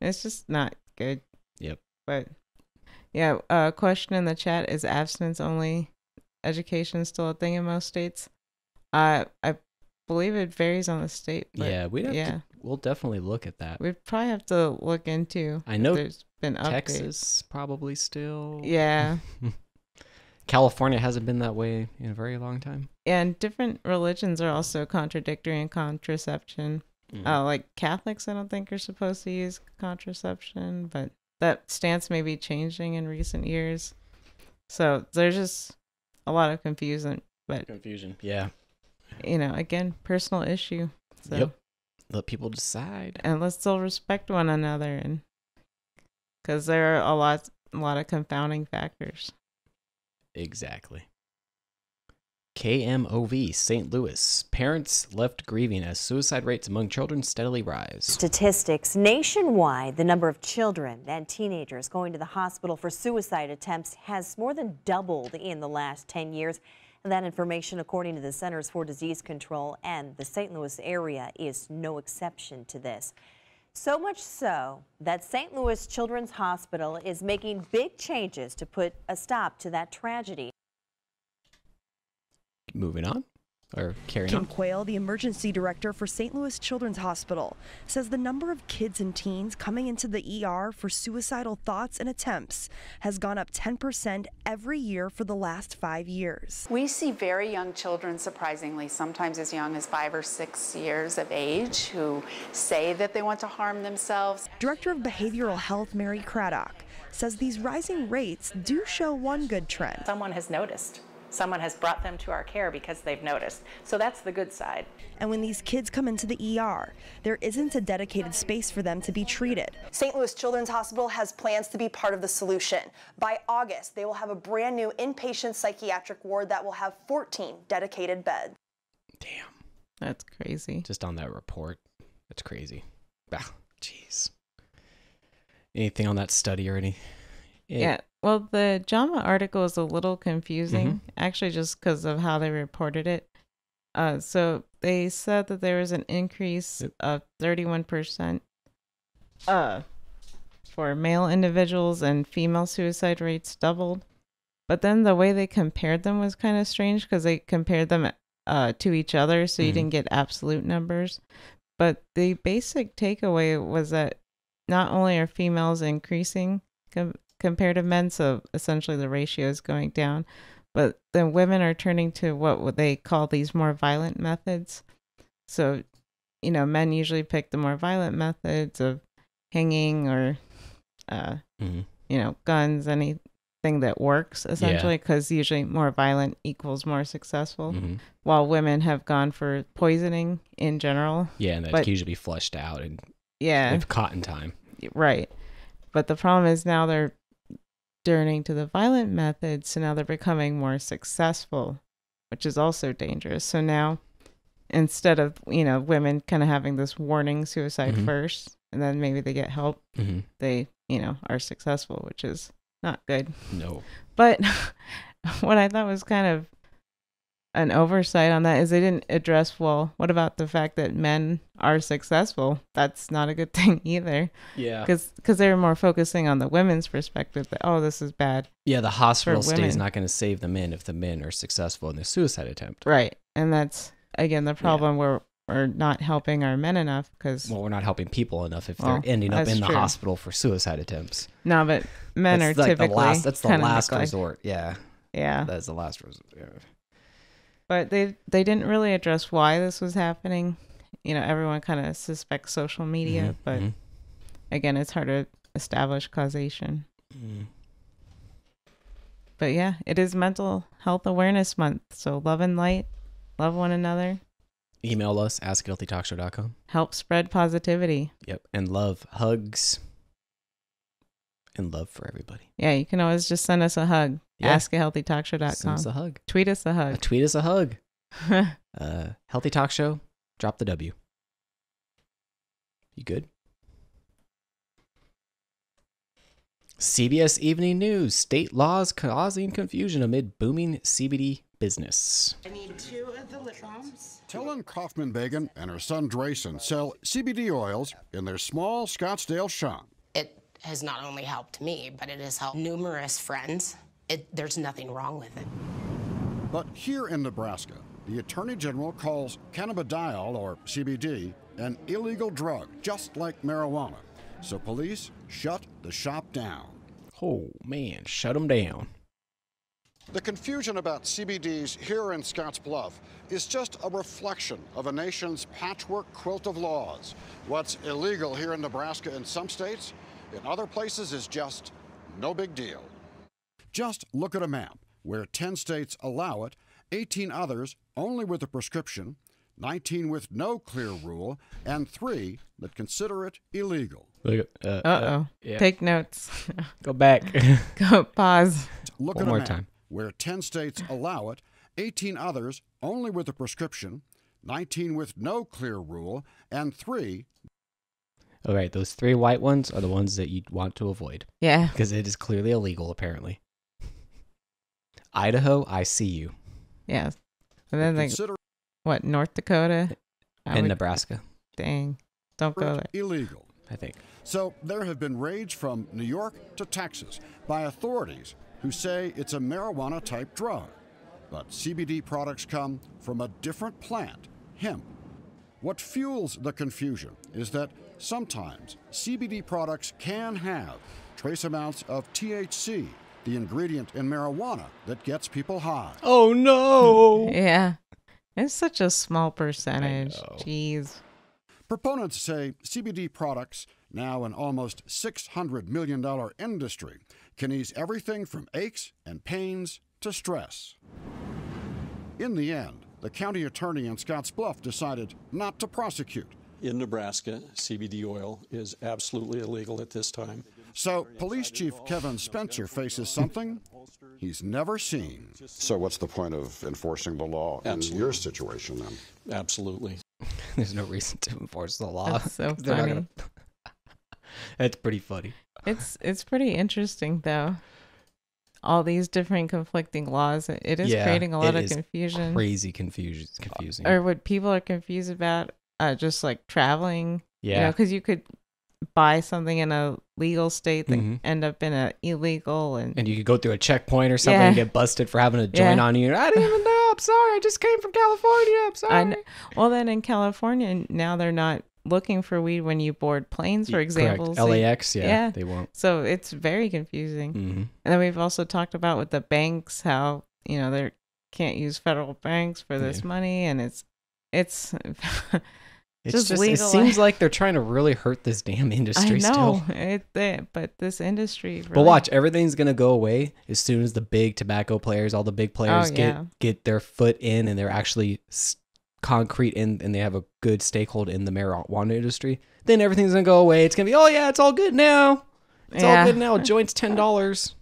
it's just not good. Yep. But yeah, a uh, question in the chat is abstinence only education still a thing in most states? Uh, I believe it varies on the state. But yeah, we'd have yeah. to, we'll definitely look at that. We'd probably have to look into. I know there's been Texas updates. Probably still. Yeah. California hasn't been that way in a very long time. And different religions are also contradictory in contraception. Mm. Uh, like Catholics, I don't think, are supposed to use contraception, but that stance may be changing in recent years. So there's just a lot of confusion. But confusion, yeah. You know, again, personal issue. So. Yep. Let people decide. And let's still respect one another, and because there are a lot, a lot of confounding factors. Exactly. K M O V, Saint Louis. Parents left grieving as suicide rates among children steadily rise. Statistics nationwide, the number of children and teenagers going to the hospital for suicide attempts has more than doubled in the last ten years. And that information, according to the Centers for Disease Control, and the Saint Louis area is no exception to this. So much so that Saint Louis Children's Hospital is making big changes to put a stop to that tragedy. Moving on, or carrying on. Kim Quayle, the emergency director for Saint Louis Children's Hospital, says the number of kids and teens coming into the E R for suicidal thoughts and attempts has gone up ten percent every year for the last five years. We see very young children, surprisingly, sometimes as young as five or six years of age, who say that they want to harm themselves. Director of Behavioral Health Mary Craddock says these rising rates do show one good trend. Someone has noticed. Someone has brought them to our care because they've noticed. So that's the good side. And when these kids come into the E R, there isn't a dedicated space for them to be treated. Saint Louis Children's Hospital has plans to be part of the solution. By August, they will have a brand new inpatient psychiatric ward that will have fourteen dedicated beds. Damn. That's crazy. Just on that report. That's crazy. Wow. Jeez. Anything on that study or any? It, yeah. Well, the JAMA article is a little confusing, mm-hmm. actually, just because of how they reported it. Uh, so they said that there was an increase yep. of thirty-one percent uh, for male individuals, and female suicide rates doubled. But then the way they compared them was kind of strange, because they compared them uh, to each other, so mm-hmm. you didn't get absolute numbers. But the basic takeaway was that not only are females increasing com compared to men, so essentially the ratio is going down, but then women are turning to what they call these more violent methods. So, you know, men usually pick the more violent methods of hanging or, uh, mm-hmm. you know, guns, anything that works, essentially, because yeah. usually more violent equals more successful, mm-hmm. while women have gone for poisoning in general. Yeah, and that's but, usually flushed out and yeah, they've caught in time. Right. But the problem is now they're turning to the violent methods, so now they're becoming more successful, which is also dangerous. So now, instead of, you know, women kind of having this warning suicide mm-hmm. first, and then maybe they get help, mm-hmm. they, you know, are successful, which is not good. No. But what I thought was kind of an oversight on that is they didn't address, well, what about the fact that men are successful? That's not a good thing either. Yeah. Because they were more focusing on the women's perspective that, oh, this is bad. Yeah, the hospital stay is not going to save the men if the men are successful in the suicide attempt. Right. And that's, again, the problem yeah. where we're not helping our men enough because... Well, we're not helping people enough if well, they're ending up in true. the hospital for suicide attempts. No, but men that's are like typically... The last, that's the last neglect. resort. Yeah. Yeah. That's the last resort. Yeah. But they they didn't really address why this was happening. You know, everyone kind of suspects social media, mm-hmm. but mm-hmm. again, it's hard to establish causation. Mm. But yeah, it is Mental Health Awareness Month, so love and light, love one another. Email us, ask at healthy talk show dot com. Help spread positivity. Yep, and love, hugs, and love for everybody. Yeah, you can always just send us a hug. Yeah. ask at healthy talk show dot com. Send us a hug. Tweet us a hug. A tweet us a hug. uh, Healthy Talk Show, drop the W. You good? C B S Evening News, state laws causing confusion amid booming C B D business. I need two of the lip balms. Helen Kaufman-Bagan and her son Drayson sell C B D oils in their small Scottsdale shop. It has not only helped me, but it has helped numerous friends. It, there's nothing wrong with it. But here in Nebraska, The Attorney General calls cannabidiol, or C B D, an illegal drug, just like marijuana. So police shut the shop down. Oh, man, shut them down. The confusion about C B Ds here in Scottsbluff is just a reflection of a nation's patchwork quilt of laws. What's illegal here in Nebraska in some states, in other places is just no big deal. Just look at a map where ten states allow it, eighteen others only with a prescription, nineteen with no clear rule, and three that consider it illegal. Uh-oh. Uh, yeah. Take notes. Go back. Go pause. Look One at more a map. Time. Where ten states allow it, eighteen others only with a prescription, nineteen with no clear rule, and three. All right, those three white ones are the ones that you want to avoid. Yeah. Because it is clearly illegal, apparently. Idaho, I see you. Yes. And then they, consider what, North Dakota? I and would, Nebraska. Dang. Don't go there. Illegal. I think. So there have been raids from New York to Texas by authorities who say it's a marijuana-type drug. But C B D products come from a different plant, hemp. What fuels the confusion is that sometimes C B D products can have trace amounts of T H C, the ingredient in marijuana that gets people high. Oh, no! Yeah, it's such a small percentage, jeez. Proponents say C B D products, now an almost six hundred million dollar industry, can ease everything from aches and pains to stress. In the end, the county attorney in Scottsbluff decided not to prosecute. In Nebraska, C B D oil is absolutely illegal at this time. So Police Chief Kevin Spencer faces something he's never seen. So what's the point of enforcing the law absolutely. In your situation then? Absolutely. There's no reason to enforce the law. That's so funny. That's pretty funny. It's it's pretty interesting though. All these different conflicting laws. It is yeah, creating a lot of confusion. Crazy confusion, confusing. Or what people are confused about, uh, just like traveling. Yeah. Because you, know, you could buy something in a legal state that mm-hmm. end up in an illegal, and and you could go through a checkpoint or something yeah. and get busted for having a joint yeah. on you. I didn't even know. I'm sorry. I just came from California. I'm sorry. Well, then in California now they're not looking for weed when you board planes, for example. So L A X, yeah, yeah, they won't. So it's very confusing. Mm-hmm. And then we've also talked about with the banks how, you know, they can't use federal banks for this yeah. money, and it's it's it's just, just it seems like they're trying to really hurt this damn industry. I know, still. It, it, but this industry. Really... But watch, everything's gonna go away as soon as the big tobacco players, all the big players, oh, get yeah. get their foot in, and they're actually. St concrete and, and they have a good stakehold in the marijuana industry, then everything's gonna go away. It's gonna be, oh yeah, it's all good now. It's yeah. all good now. Joint's ten dollars.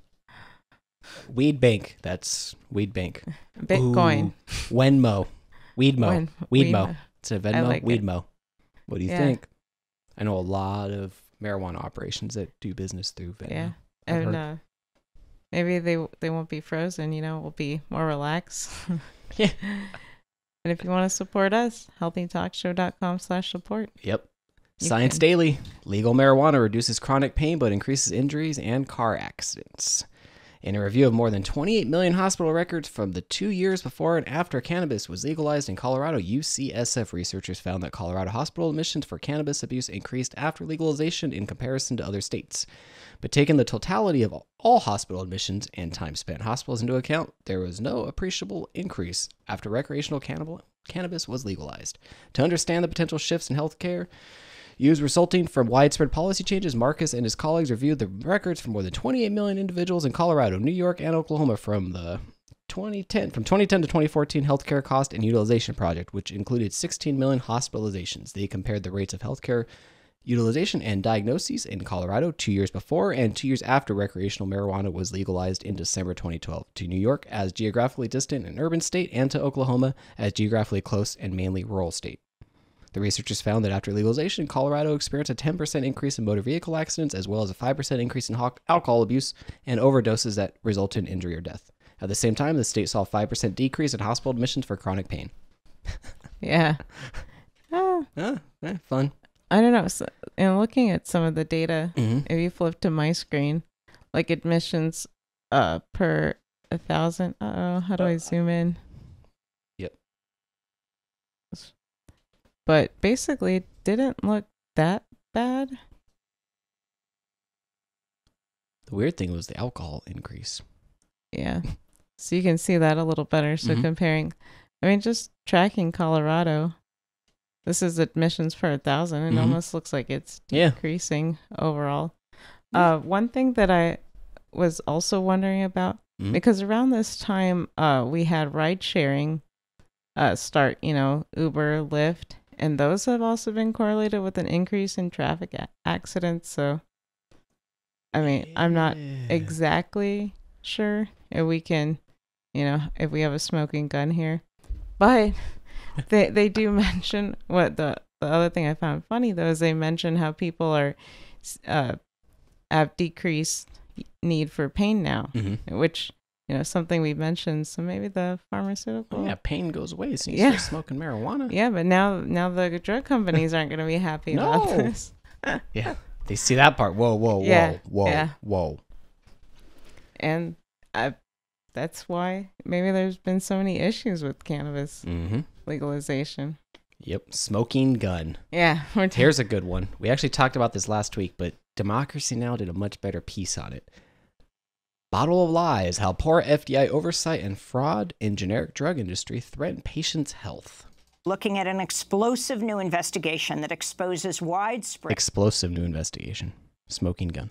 Weed bank. That's weed bank. Bitcoin. Ooh. Venmo. Weedmo. Wen Weedmo. It's a Venmo. Like Weedmo. It. What do you yeah. think? I know a lot of marijuana operations that do business through Venmo. Yeah. I've and uh, maybe they they won't be frozen, you know, we'll be more relaxed. yeah. And if you want to support us, healthy talk show dot com slash support. Yep. You Science can. Daily. Legal marijuana reduces chronic pain but increases injuries and car accidents. In a review of more than twenty-eight million hospital records from the two years before and after cannabis was legalized in Colorado, U C S F researchers found that Colorado hospital admissions for cannabis abuse increased after legalization in comparison to other states. But taking the totality of all hospital admissions and time spent in hospitals into account, there was no appreciable increase after recreational cannabis was legalized. To understand the potential shifts in healthcare use resulting from widespread policy changes, Marcus and his colleagues reviewed the records for more than twenty-eight million individuals in Colorado, New York, and Oklahoma from the twenty ten from twenty ten to twenty fourteen Healthcare Cost and Utilization Project, which included sixteen million hospitalizations. They compared the rates of healthcare utilization and diagnoses in Colorado two years before and two years after recreational marijuana was legalized in December twenty twelve, to New York as geographically distant and urban state, and to Oklahoma as geographically close and mainly rural state. The researchers found that after legalization, Colorado experienced a ten percent increase in motor vehicle accidents as well as a five percent increase in alcohol abuse and overdoses that resulted in injury or death. At the same time, the state saw a five percent decrease in hospital admissions for chronic pain. yeah. Ah. Ah, yeah. Fun. I don't know. So, and looking at some of the data, mm-hmm. if you flip to my screen, like admissions uh, per a thousand. Uh oh, how do I zoom in? Yep. but basically it didn't look that bad. The weird thing was the alcohol increase. Yeah. So you can see that a little better. So mm-hmm. comparing, I mean, just tracking Colorado, this is admissions per thousand. It mm-hmm. almost looks like it's decreasing yeah. overall. Uh, one thing that I was also wondering about, mm-hmm. because around this time uh, we had ride sharing uh, start, you know, Uber, Lyft, and those have also been correlated with an increase in traffic a- accidents. So, I mean, yeah. I'm not exactly sure if we can, you know, if we have a smoking gun here, but they they do mention what the, the other thing I found funny though is they mention how people are uh, have decreased need for pain now, mm-hmm. which, you know, something we mentioned. So maybe the pharmaceutical. Oh, yeah, pain goes away. So you yeah. start smoking marijuana. Yeah, but now now the drug companies aren't going to be happy no. about this. yeah, they see that part. Whoa, whoa, yeah. whoa, whoa, yeah. whoa. And I, that's why maybe there's been so many issues with cannabis mm-hmm. legalization. Yep, smoking gun. Yeah. We're t- Here's a good one. We actually talked about this last week, but Democracy Now! Did a much better piece on it. Bottle of Lies, How Poor F D I Oversight and Fraud in Generic Drug Industry Threaten Patients' Health. Looking at an explosive new investigation that exposes widespread... Explosive new investigation. Smoking gun.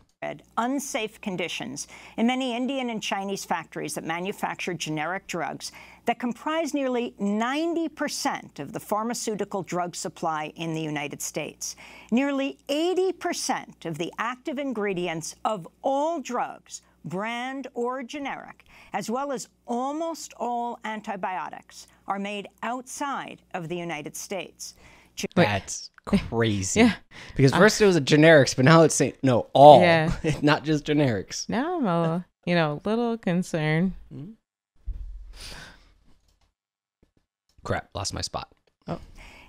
Unsafe conditions in many Indian and Chinese factories that manufacture generic drugs that comprise nearly ninety percent of the pharmaceutical drug supply in the United States. Nearly eighty percent of the active ingredients of all drugs, brand or generic, as well as almost all antibiotics, are made outside of the United States. That's crazy. Yeah. Because first uh, it was a generics, but now it's saying, no, all, yeah. not just generics. Now I'm a you know, little concerned. Crap, lost my spot. Oh.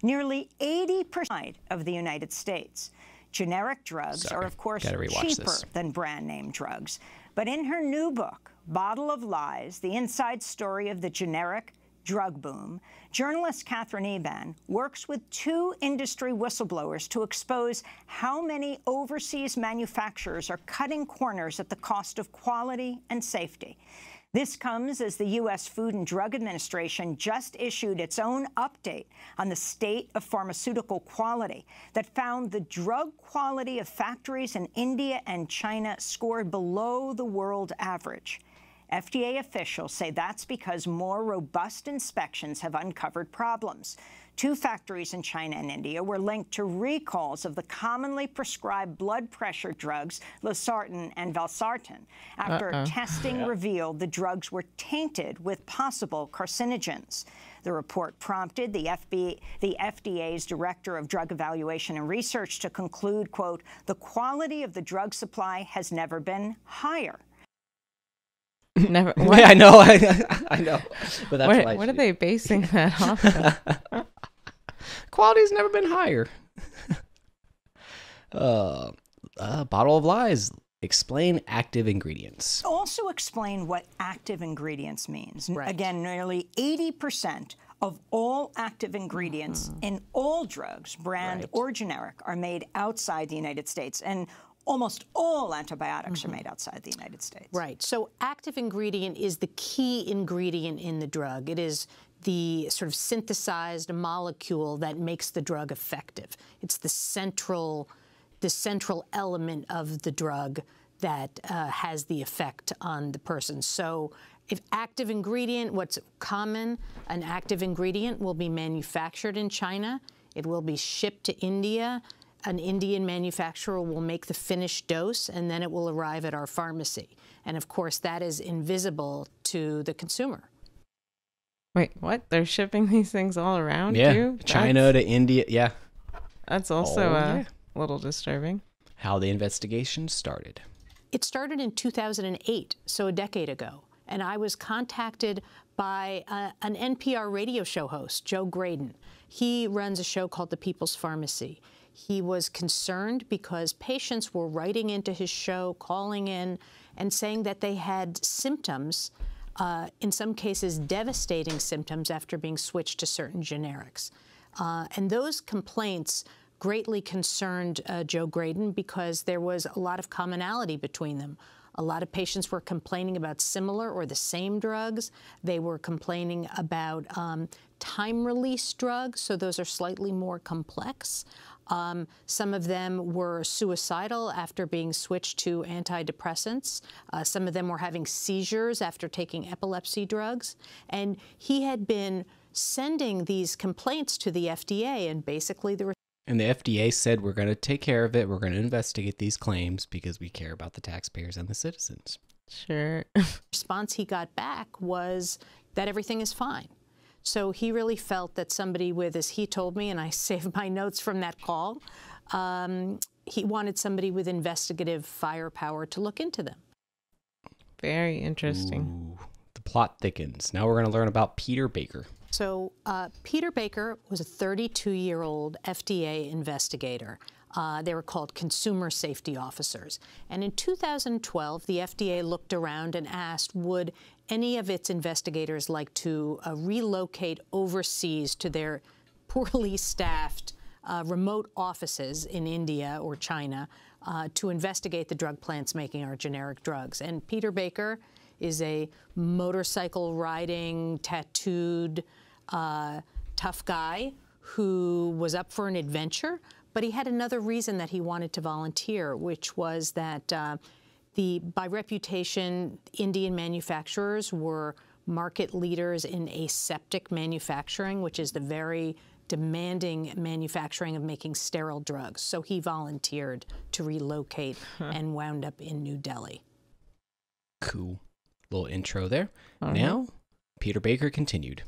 Nearly eighty percent of the United States. Generic drugs Sorry. are, of course, cheaper this. than brand name drugs. But in her new book, Bottle of Lies, The Inside Story of the Generic Drug Boom, journalist Catherine Eban works with two industry whistleblowers to expose how many overseas manufacturers are cutting corners at the cost of quality and safety. This comes as the U S Food and Drug Administration just issued its own update on the state of pharmaceutical quality that found the drug quality of factories in India and China scored below the world average. F D A officials say that's because more robust inspections have uncovered problems. Two factories in China and India were linked to recalls of the commonly prescribed blood pressure drugs losartan and valsartan after Uh-oh. testing yeah. revealed the drugs were tainted with possible carcinogens. The report prompted the, F B, the F D A's Director of Drug Evaluation and Research to conclude, quote, the quality of the drug supply has never been higher. Never. What? Yeah, I know. I, I know. But that's what, what are they basing that off of? Quality's never been higher. uh, uh, Bottle of Lies. Explain active ingredients. Also explain what active ingredients means. Right. Again, nearly eighty percent of all active ingredients mm-hmm. in all drugs, brand right. or generic, are made outside the United States. And almost all antibiotics mm-hmm. are made outside the United States. Right. So active ingredient is the key ingredient in the drug. It is the sort of synthesized molecule that makes the drug effective. It's the central, the central element of the drug that uh, has the effect on the person. So if active ingredient, what's common, an active ingredient will be manufactured in China. It will be shipped to India. An Indian manufacturer will make the finished dose, and then it will arrive at our pharmacy. And, of course, that is invisible to the consumer. Wait, what? They're shipping these things all around yeah. you? China that's, to India, yeah. That's also oh, yeah. a little disturbing. How the investigation started. It started in two thousand eight, so a decade ago. And I was contacted by uh, an N P R radio show host, Joe Graydon. He runs a show called The People's Pharmacy. He was concerned because patients were writing into his show, calling in, and saying that they had symptoms, uh, in some cases devastating symptoms, after being switched to certain generics. Uh, and those complaints greatly concerned uh, Joe Graydon because there was a lot of commonality between them. A lot of patients were complaining about similar or the same drugs. They were complaining about um, time-release drugs, so those are slightly more complex. Um, some of them were suicidal after being switched to antidepressants. Uh, some of them were having seizures after taking epilepsy drugs. And he had been sending these complaints to the F D A, and basically there were— And the F D A said, we're going to take care of it. We're going to investigate these claims because we care about the taxpayers and the citizens. Sure. The response he got back was that everything is fine. So he really felt that somebody with, as he told me, and I saved my notes from that call, um, he wanted somebody with investigative firepower to look into them. Very interesting. Ooh, the plot thickens. Now we're going to learn about Peter Baker. So uh, Peter Baker was a thirty-two-year-old F D A investigator. Uh, they were called consumer safety officers. And in two thousand twelve, the F D A looked around and asked, would any of its investigators like to uh, relocate overseas to their poorly staffed uh, remote offices in India or China uh, to investigate the drug plants making our generic drugs? And Peter Baker is a motorcycle-riding, tattooed, uh, tough guy who was up for an adventure. But he had another reason that he wanted to volunteer, which was that uh, the, by reputation, Indian manufacturers were market leaders in aseptic manufacturing, which is the very demanding manufacturing of making sterile drugs. So he volunteered to relocate huh. and wound up in New Delhi. Cool. Little intro there. All now, right. Peter Baker continued.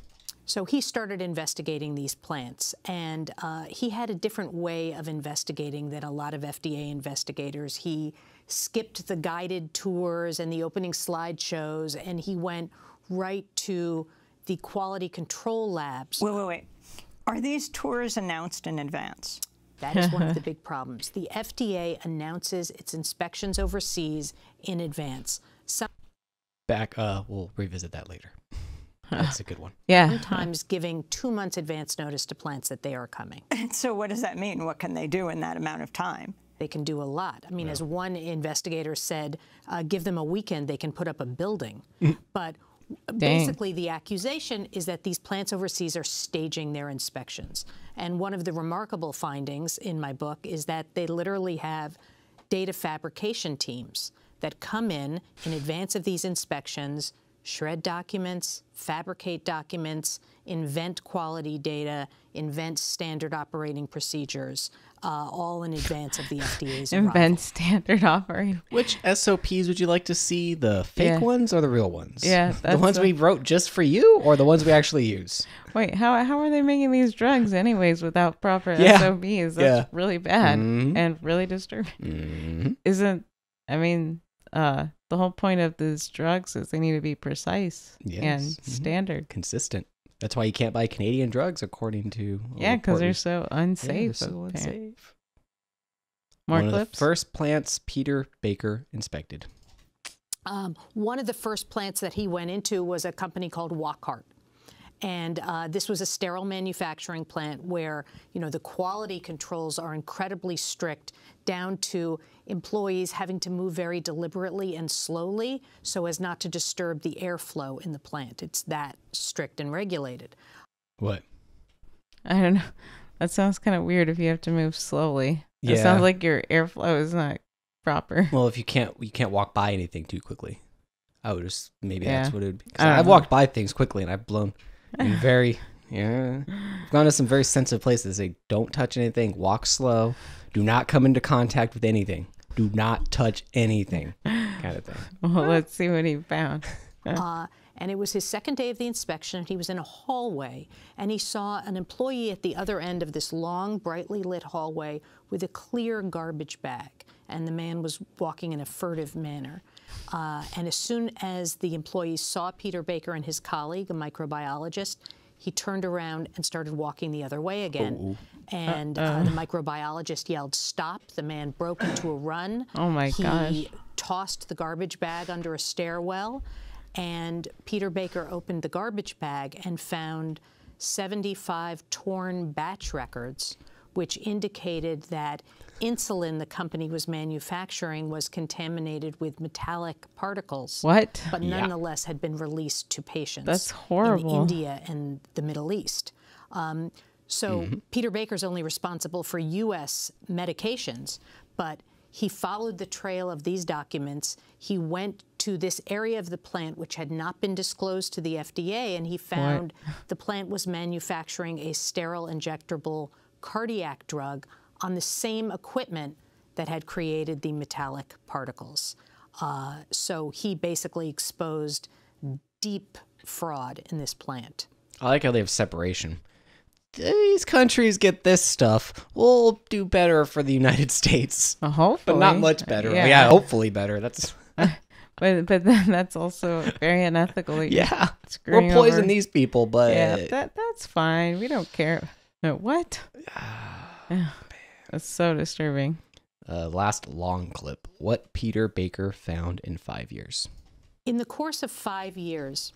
So he started investigating these plants, and uh, he had a different way of investigating than a lot of F D A investigators. He skipped the guided tours and the opening slideshows, and he went right to the quality control labs. Wait, wait, wait. Are these tours announced in advance? That is one of the big problems. The F D A announces its inspections overseas in advance. Some Back, uh, we'll revisit that later. That's a good one. Yeah. Sometimes giving two months advance notice to plants that they are coming. And so what does that mean? What can they do in that amount of time? They can do a lot. I mean, no. as one investigator said, uh, give them a weekend, they can put up a building. But Dang. basically the accusation is that these plants overseas are staging their inspections. And one of the remarkable findings in my book is that they literally have data fabrication teams that come in in advance of these inspections, shred documents, fabricate documents, invent quality data, invent standard operating procedures, uh, all in advance of the F D A's arrival. Invent standard operating. Which S O Ps would you like to see, the fake yeah. ones or the real ones? Yeah, that's the ones what... we wrote just for you or the ones we actually use? Wait, how, how are they making these drugs anyways without proper yeah. S O Ps? That's yeah. really bad mm-hmm. and really disturbing. Mm-hmm. Isn't, I mean... Uh, the whole point of these drugs is they need to be precise yes. and mm-hmm. standard. Consistent. That's why you can't buy Canadian drugs, according to... Yeah, because they're so unsafe. Yeah, they're so unsafe. More one clips? One of the first plants Peter Baker inspected. Um, one of the first plants that he went into was a company called Wockhardt. And uh, this was a sterile manufacturing plant where, you know, the quality controls are incredibly strict, down to employees having to move very deliberately and slowly so as not to disturb the airflow in the plant. It's that strict and regulated. What? I don't know. That sounds kind of weird if you have to move slowly. Yeah. It sounds like your airflow is not proper. Well, if you can't, you can't walk by anything too quickly. I would just, maybe yeah. that's what it would be. I've know. walked by things quickly and I've blown... And very, yeah, I've gone to some very sensitive places. They don't touch anything, walk slow, do not come into contact with anything, do not touch anything, kind of thing. Well, let's see what he found. uh, and it was his second day of the inspection. He was in a hallway, and he saw an employee at the other end of this long, brightly lit hallway with a clear garbage bag, and the man was walking in a furtive manner. Uh, and as soon as the employees saw Peter Baker and his colleague, a microbiologist, he turned around and started walking the other way again. Oh. And uh, uh. the microbiologist yelled, "Stop!" The man broke into a run. Oh my he gosh! He tossed the garbage bag under a stairwell, and Peter Baker opened the garbage bag and found seventy-five torn batch records, which indicated that insulin the company was manufacturing was contaminated with metallic particles. What? But nonetheless yeah. had been released to patients. That's horrible. In India and the Middle East. Um, so mm-hmm. Peter Baker's only responsible for U S medications, but he followed the trail of these documents. He went to this area of the plant which had not been disclosed to the F D A, and he found what? the plant was manufacturing a sterile injectable cardiac drug on the same equipment that had created the metallic particles. Uh, so he basically exposed deep fraud in this plant. I like how they have separation. These countries get this stuff. We'll do better for the United States. Uh, hopefully. But not much better. Yeah, yeah hopefully better. That's... But, but then that's also very unethical. Yeah. We'll poison over. these people, but... Yeah, that, that's fine. We don't care. No, what? Oh, that's so disturbing. Uh, last long clip. What Peter Baker found in five years. In the course of five years,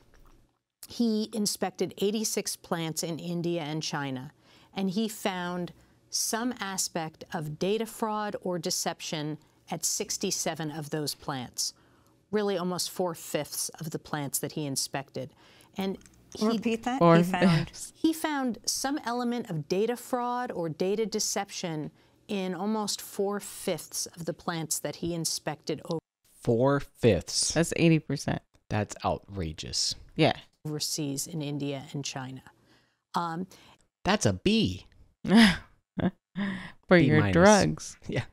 he inspected eighty-six plants in India and China, and he found some aspect of data fraud or deception at sixty-seven of those plants. Really almost four-fifths of the plants that he inspected. And He, Repeat that. Or, he, found, he found some element of data fraud or data deception in almost four-fifths of the plants that he inspected over. Four-fifths. That's eighty percent. That's outrageous. Yeah. Overseas in India and China. Um, That's a B. For B your minus. drugs. Yeah.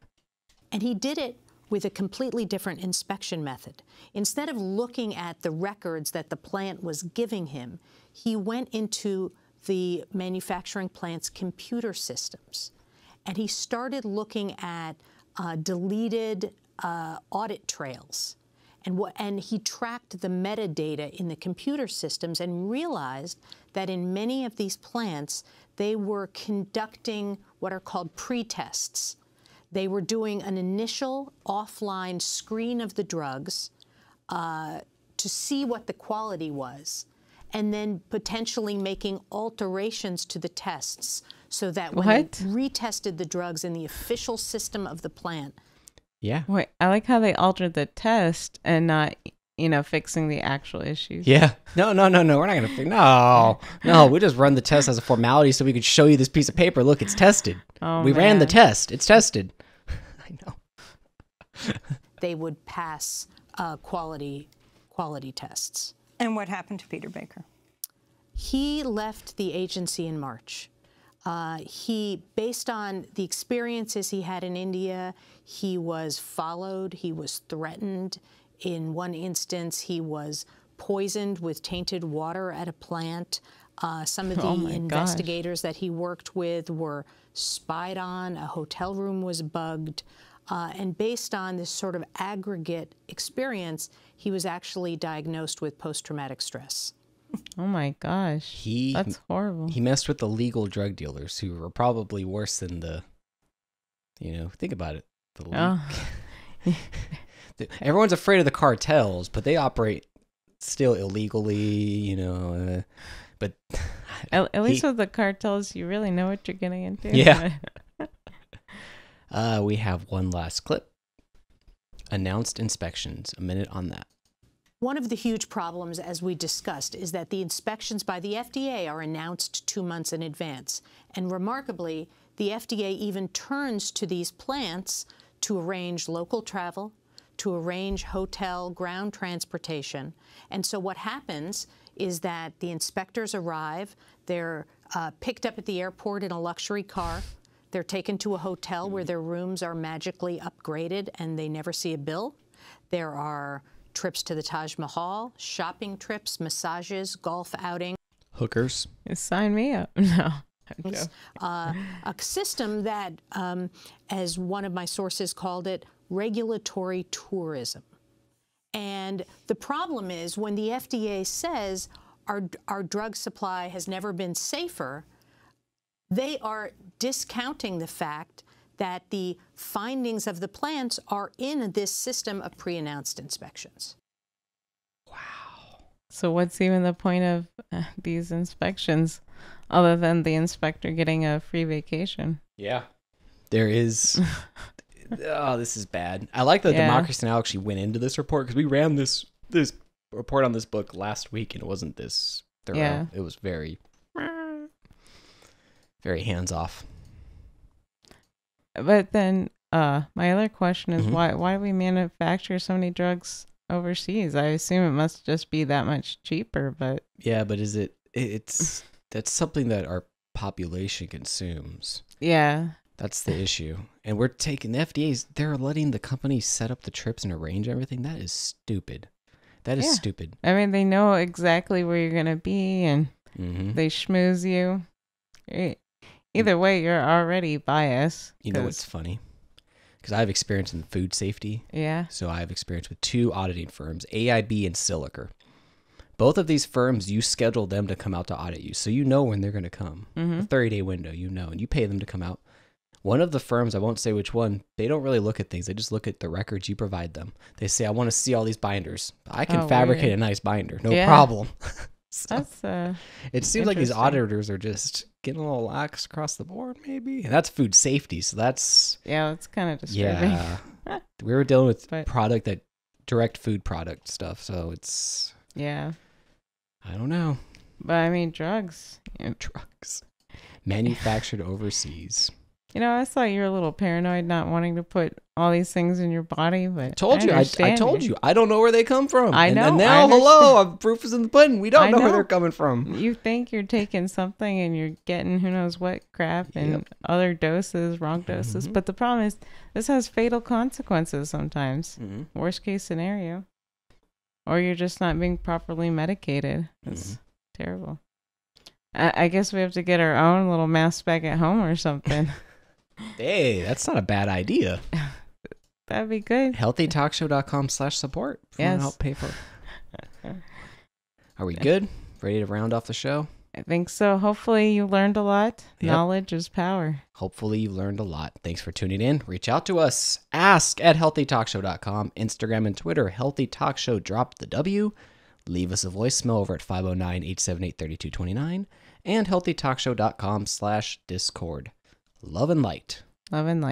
And he did it with a completely different inspection method. Instead of looking at the records that the plant was giving him, he went into the manufacturing plant's computer systems, and he started looking at uh, deleted uh, audit trails. And, and he tracked the metadata in the computer systems and realized that in many of these plants, they were conducting what are called pretests. They were doing an initial offline screen of the drugs uh, to see what the quality was, and then potentially making alterations to the tests so that when what? they retested the drugs in the official system of the plant. Yeah. Wait, I like how they altered the test and not, you know, fixing the actual issues. Yeah. No, no, no, no. We're not going to fix No. No, we just run the test as a formality so we could show you this piece of paper. Look, it's tested. Oh, we man. ran the test. It's tested. I know. They would pass uh, quality quality tests. And what happened to Peter Baker? He left the agency in March. Uh, he, based on the experiences he had in India, he was followed, he was threatened. In one instance, he was poisoned with tainted water at a plant. Uh, some of the oh investigators gosh. that he worked with were spied on. A hotel room was bugged. Uh, and based on this sort of aggregate experience, he was actually diagnosed with post-traumatic stress. Oh, my gosh. He, That's horrible. He messed with the legal drug dealers who were probably worse than the, you know, think about it. The oh. Everyone's afraid of the cartels, but they operate still illegally, you know. Uh, but at, at least he, with the cartels, you really know what you're getting into. Yeah. uh, we have one last clip. Announced inspections. A minute on that. One of the huge problems, as we discussed, is that the inspections by the F D A are announced two months in advance. And remarkably, the F D A even turns to these plants to arrange local travel, to arrange hotel, ground transportation. And so what happens is that the inspectors arrive, they're uh, picked up at the airport in a luxury car, they're taken to a hotel where their rooms are magically upgraded and they never see a bill. There are trips to the Taj Mahal, shopping trips, massages, golf outings. Hookers. Sign me up. No. Uh, a system that, um, as one of my sources called it, regulatory tourism. And the problem is when the F D A says our, our drug supply has never been safer, they are discounting the fact that the findings of the plants are in this system of pre-announced inspections. Wow. So what's even the point of uh, these inspections other than the inspector getting a free vacation. Yeah, there is. Oh, this is bad. I like that yeah. Democracy Now! Actually went into this report, because we ran this this report on this book last week, and it wasn't this thorough. Yeah. It was very, very hands-off. But then uh, my other question is, mm-hmm. why why do we manufacture so many drugs overseas? I assume it must just be that much cheaper, but... Yeah, but is it... It's... That's something that our population consumes. Yeah. That's the issue. And we're taking... The F D A's... They're letting the companies set up the trips and arrange everything. That is stupid. That is yeah. stupid. I mean, they know exactly where you're going to be, and mm-hmm. they schmooze you. It, Either way, you're already biased. You know what's funny? Because I have experience in food safety. Yeah. So I have experience with two auditing firms, A I B and Silica. Both of these firms, you schedule them to come out to audit you. So you know when they're going to come. Mm-hmm. A thirty-day window, you know. And you pay them to come out. One of the firms, I won't say which one, they don't really look at things. They just look at the records you provide them. They say, I want to see all these binders. I can oh, fabricate weird. a nice binder. No yeah. problem. So, that's uh, it seems like these auditors are just getting a little lax across the board, maybe. And that's food safety, so that's yeah, it's kind of disturbing. Yeah, we were dealing with but, product that direct food product stuff, so it's yeah. I don't know, but I mean drugs, yeah. drugs manufactured overseas. You know, I thought you were a little paranoid, not wanting to put all these things in your body, but I told I you, I, I told you, I don't know where they come from. I know. And, and now, hello, proof is in the pudding. We don't know, know where they're coming from. You think you're taking something and you're getting who knows what crap and yep. other doses, wrong doses. Mm-hmm. But the problem is, this has fatal consequences sometimes. Mm-hmm. Worst case scenario, or you're just not being properly medicated. It's mm-hmm. terrible. I, I guess we have to get our own little mask back at home or something. Hey, that's not a bad idea. That'd be good. healthy talk show dot com slash support. Yes. Help pay for it. Are we good? Ready to round off the show? I think so. Hopefully you learned a lot. Yep. Knowledge is power. Hopefully you learned a lot. Thanks for tuning in. Reach out to us. Ask at healthy talk show dot com. Instagram and Twitter, Healthy Talk Show, drop the W. Leave us a voicemail over at five oh nine, eight seven eight, three two two nine and healthy talk show dot com slash discord. Love and light. Love and light.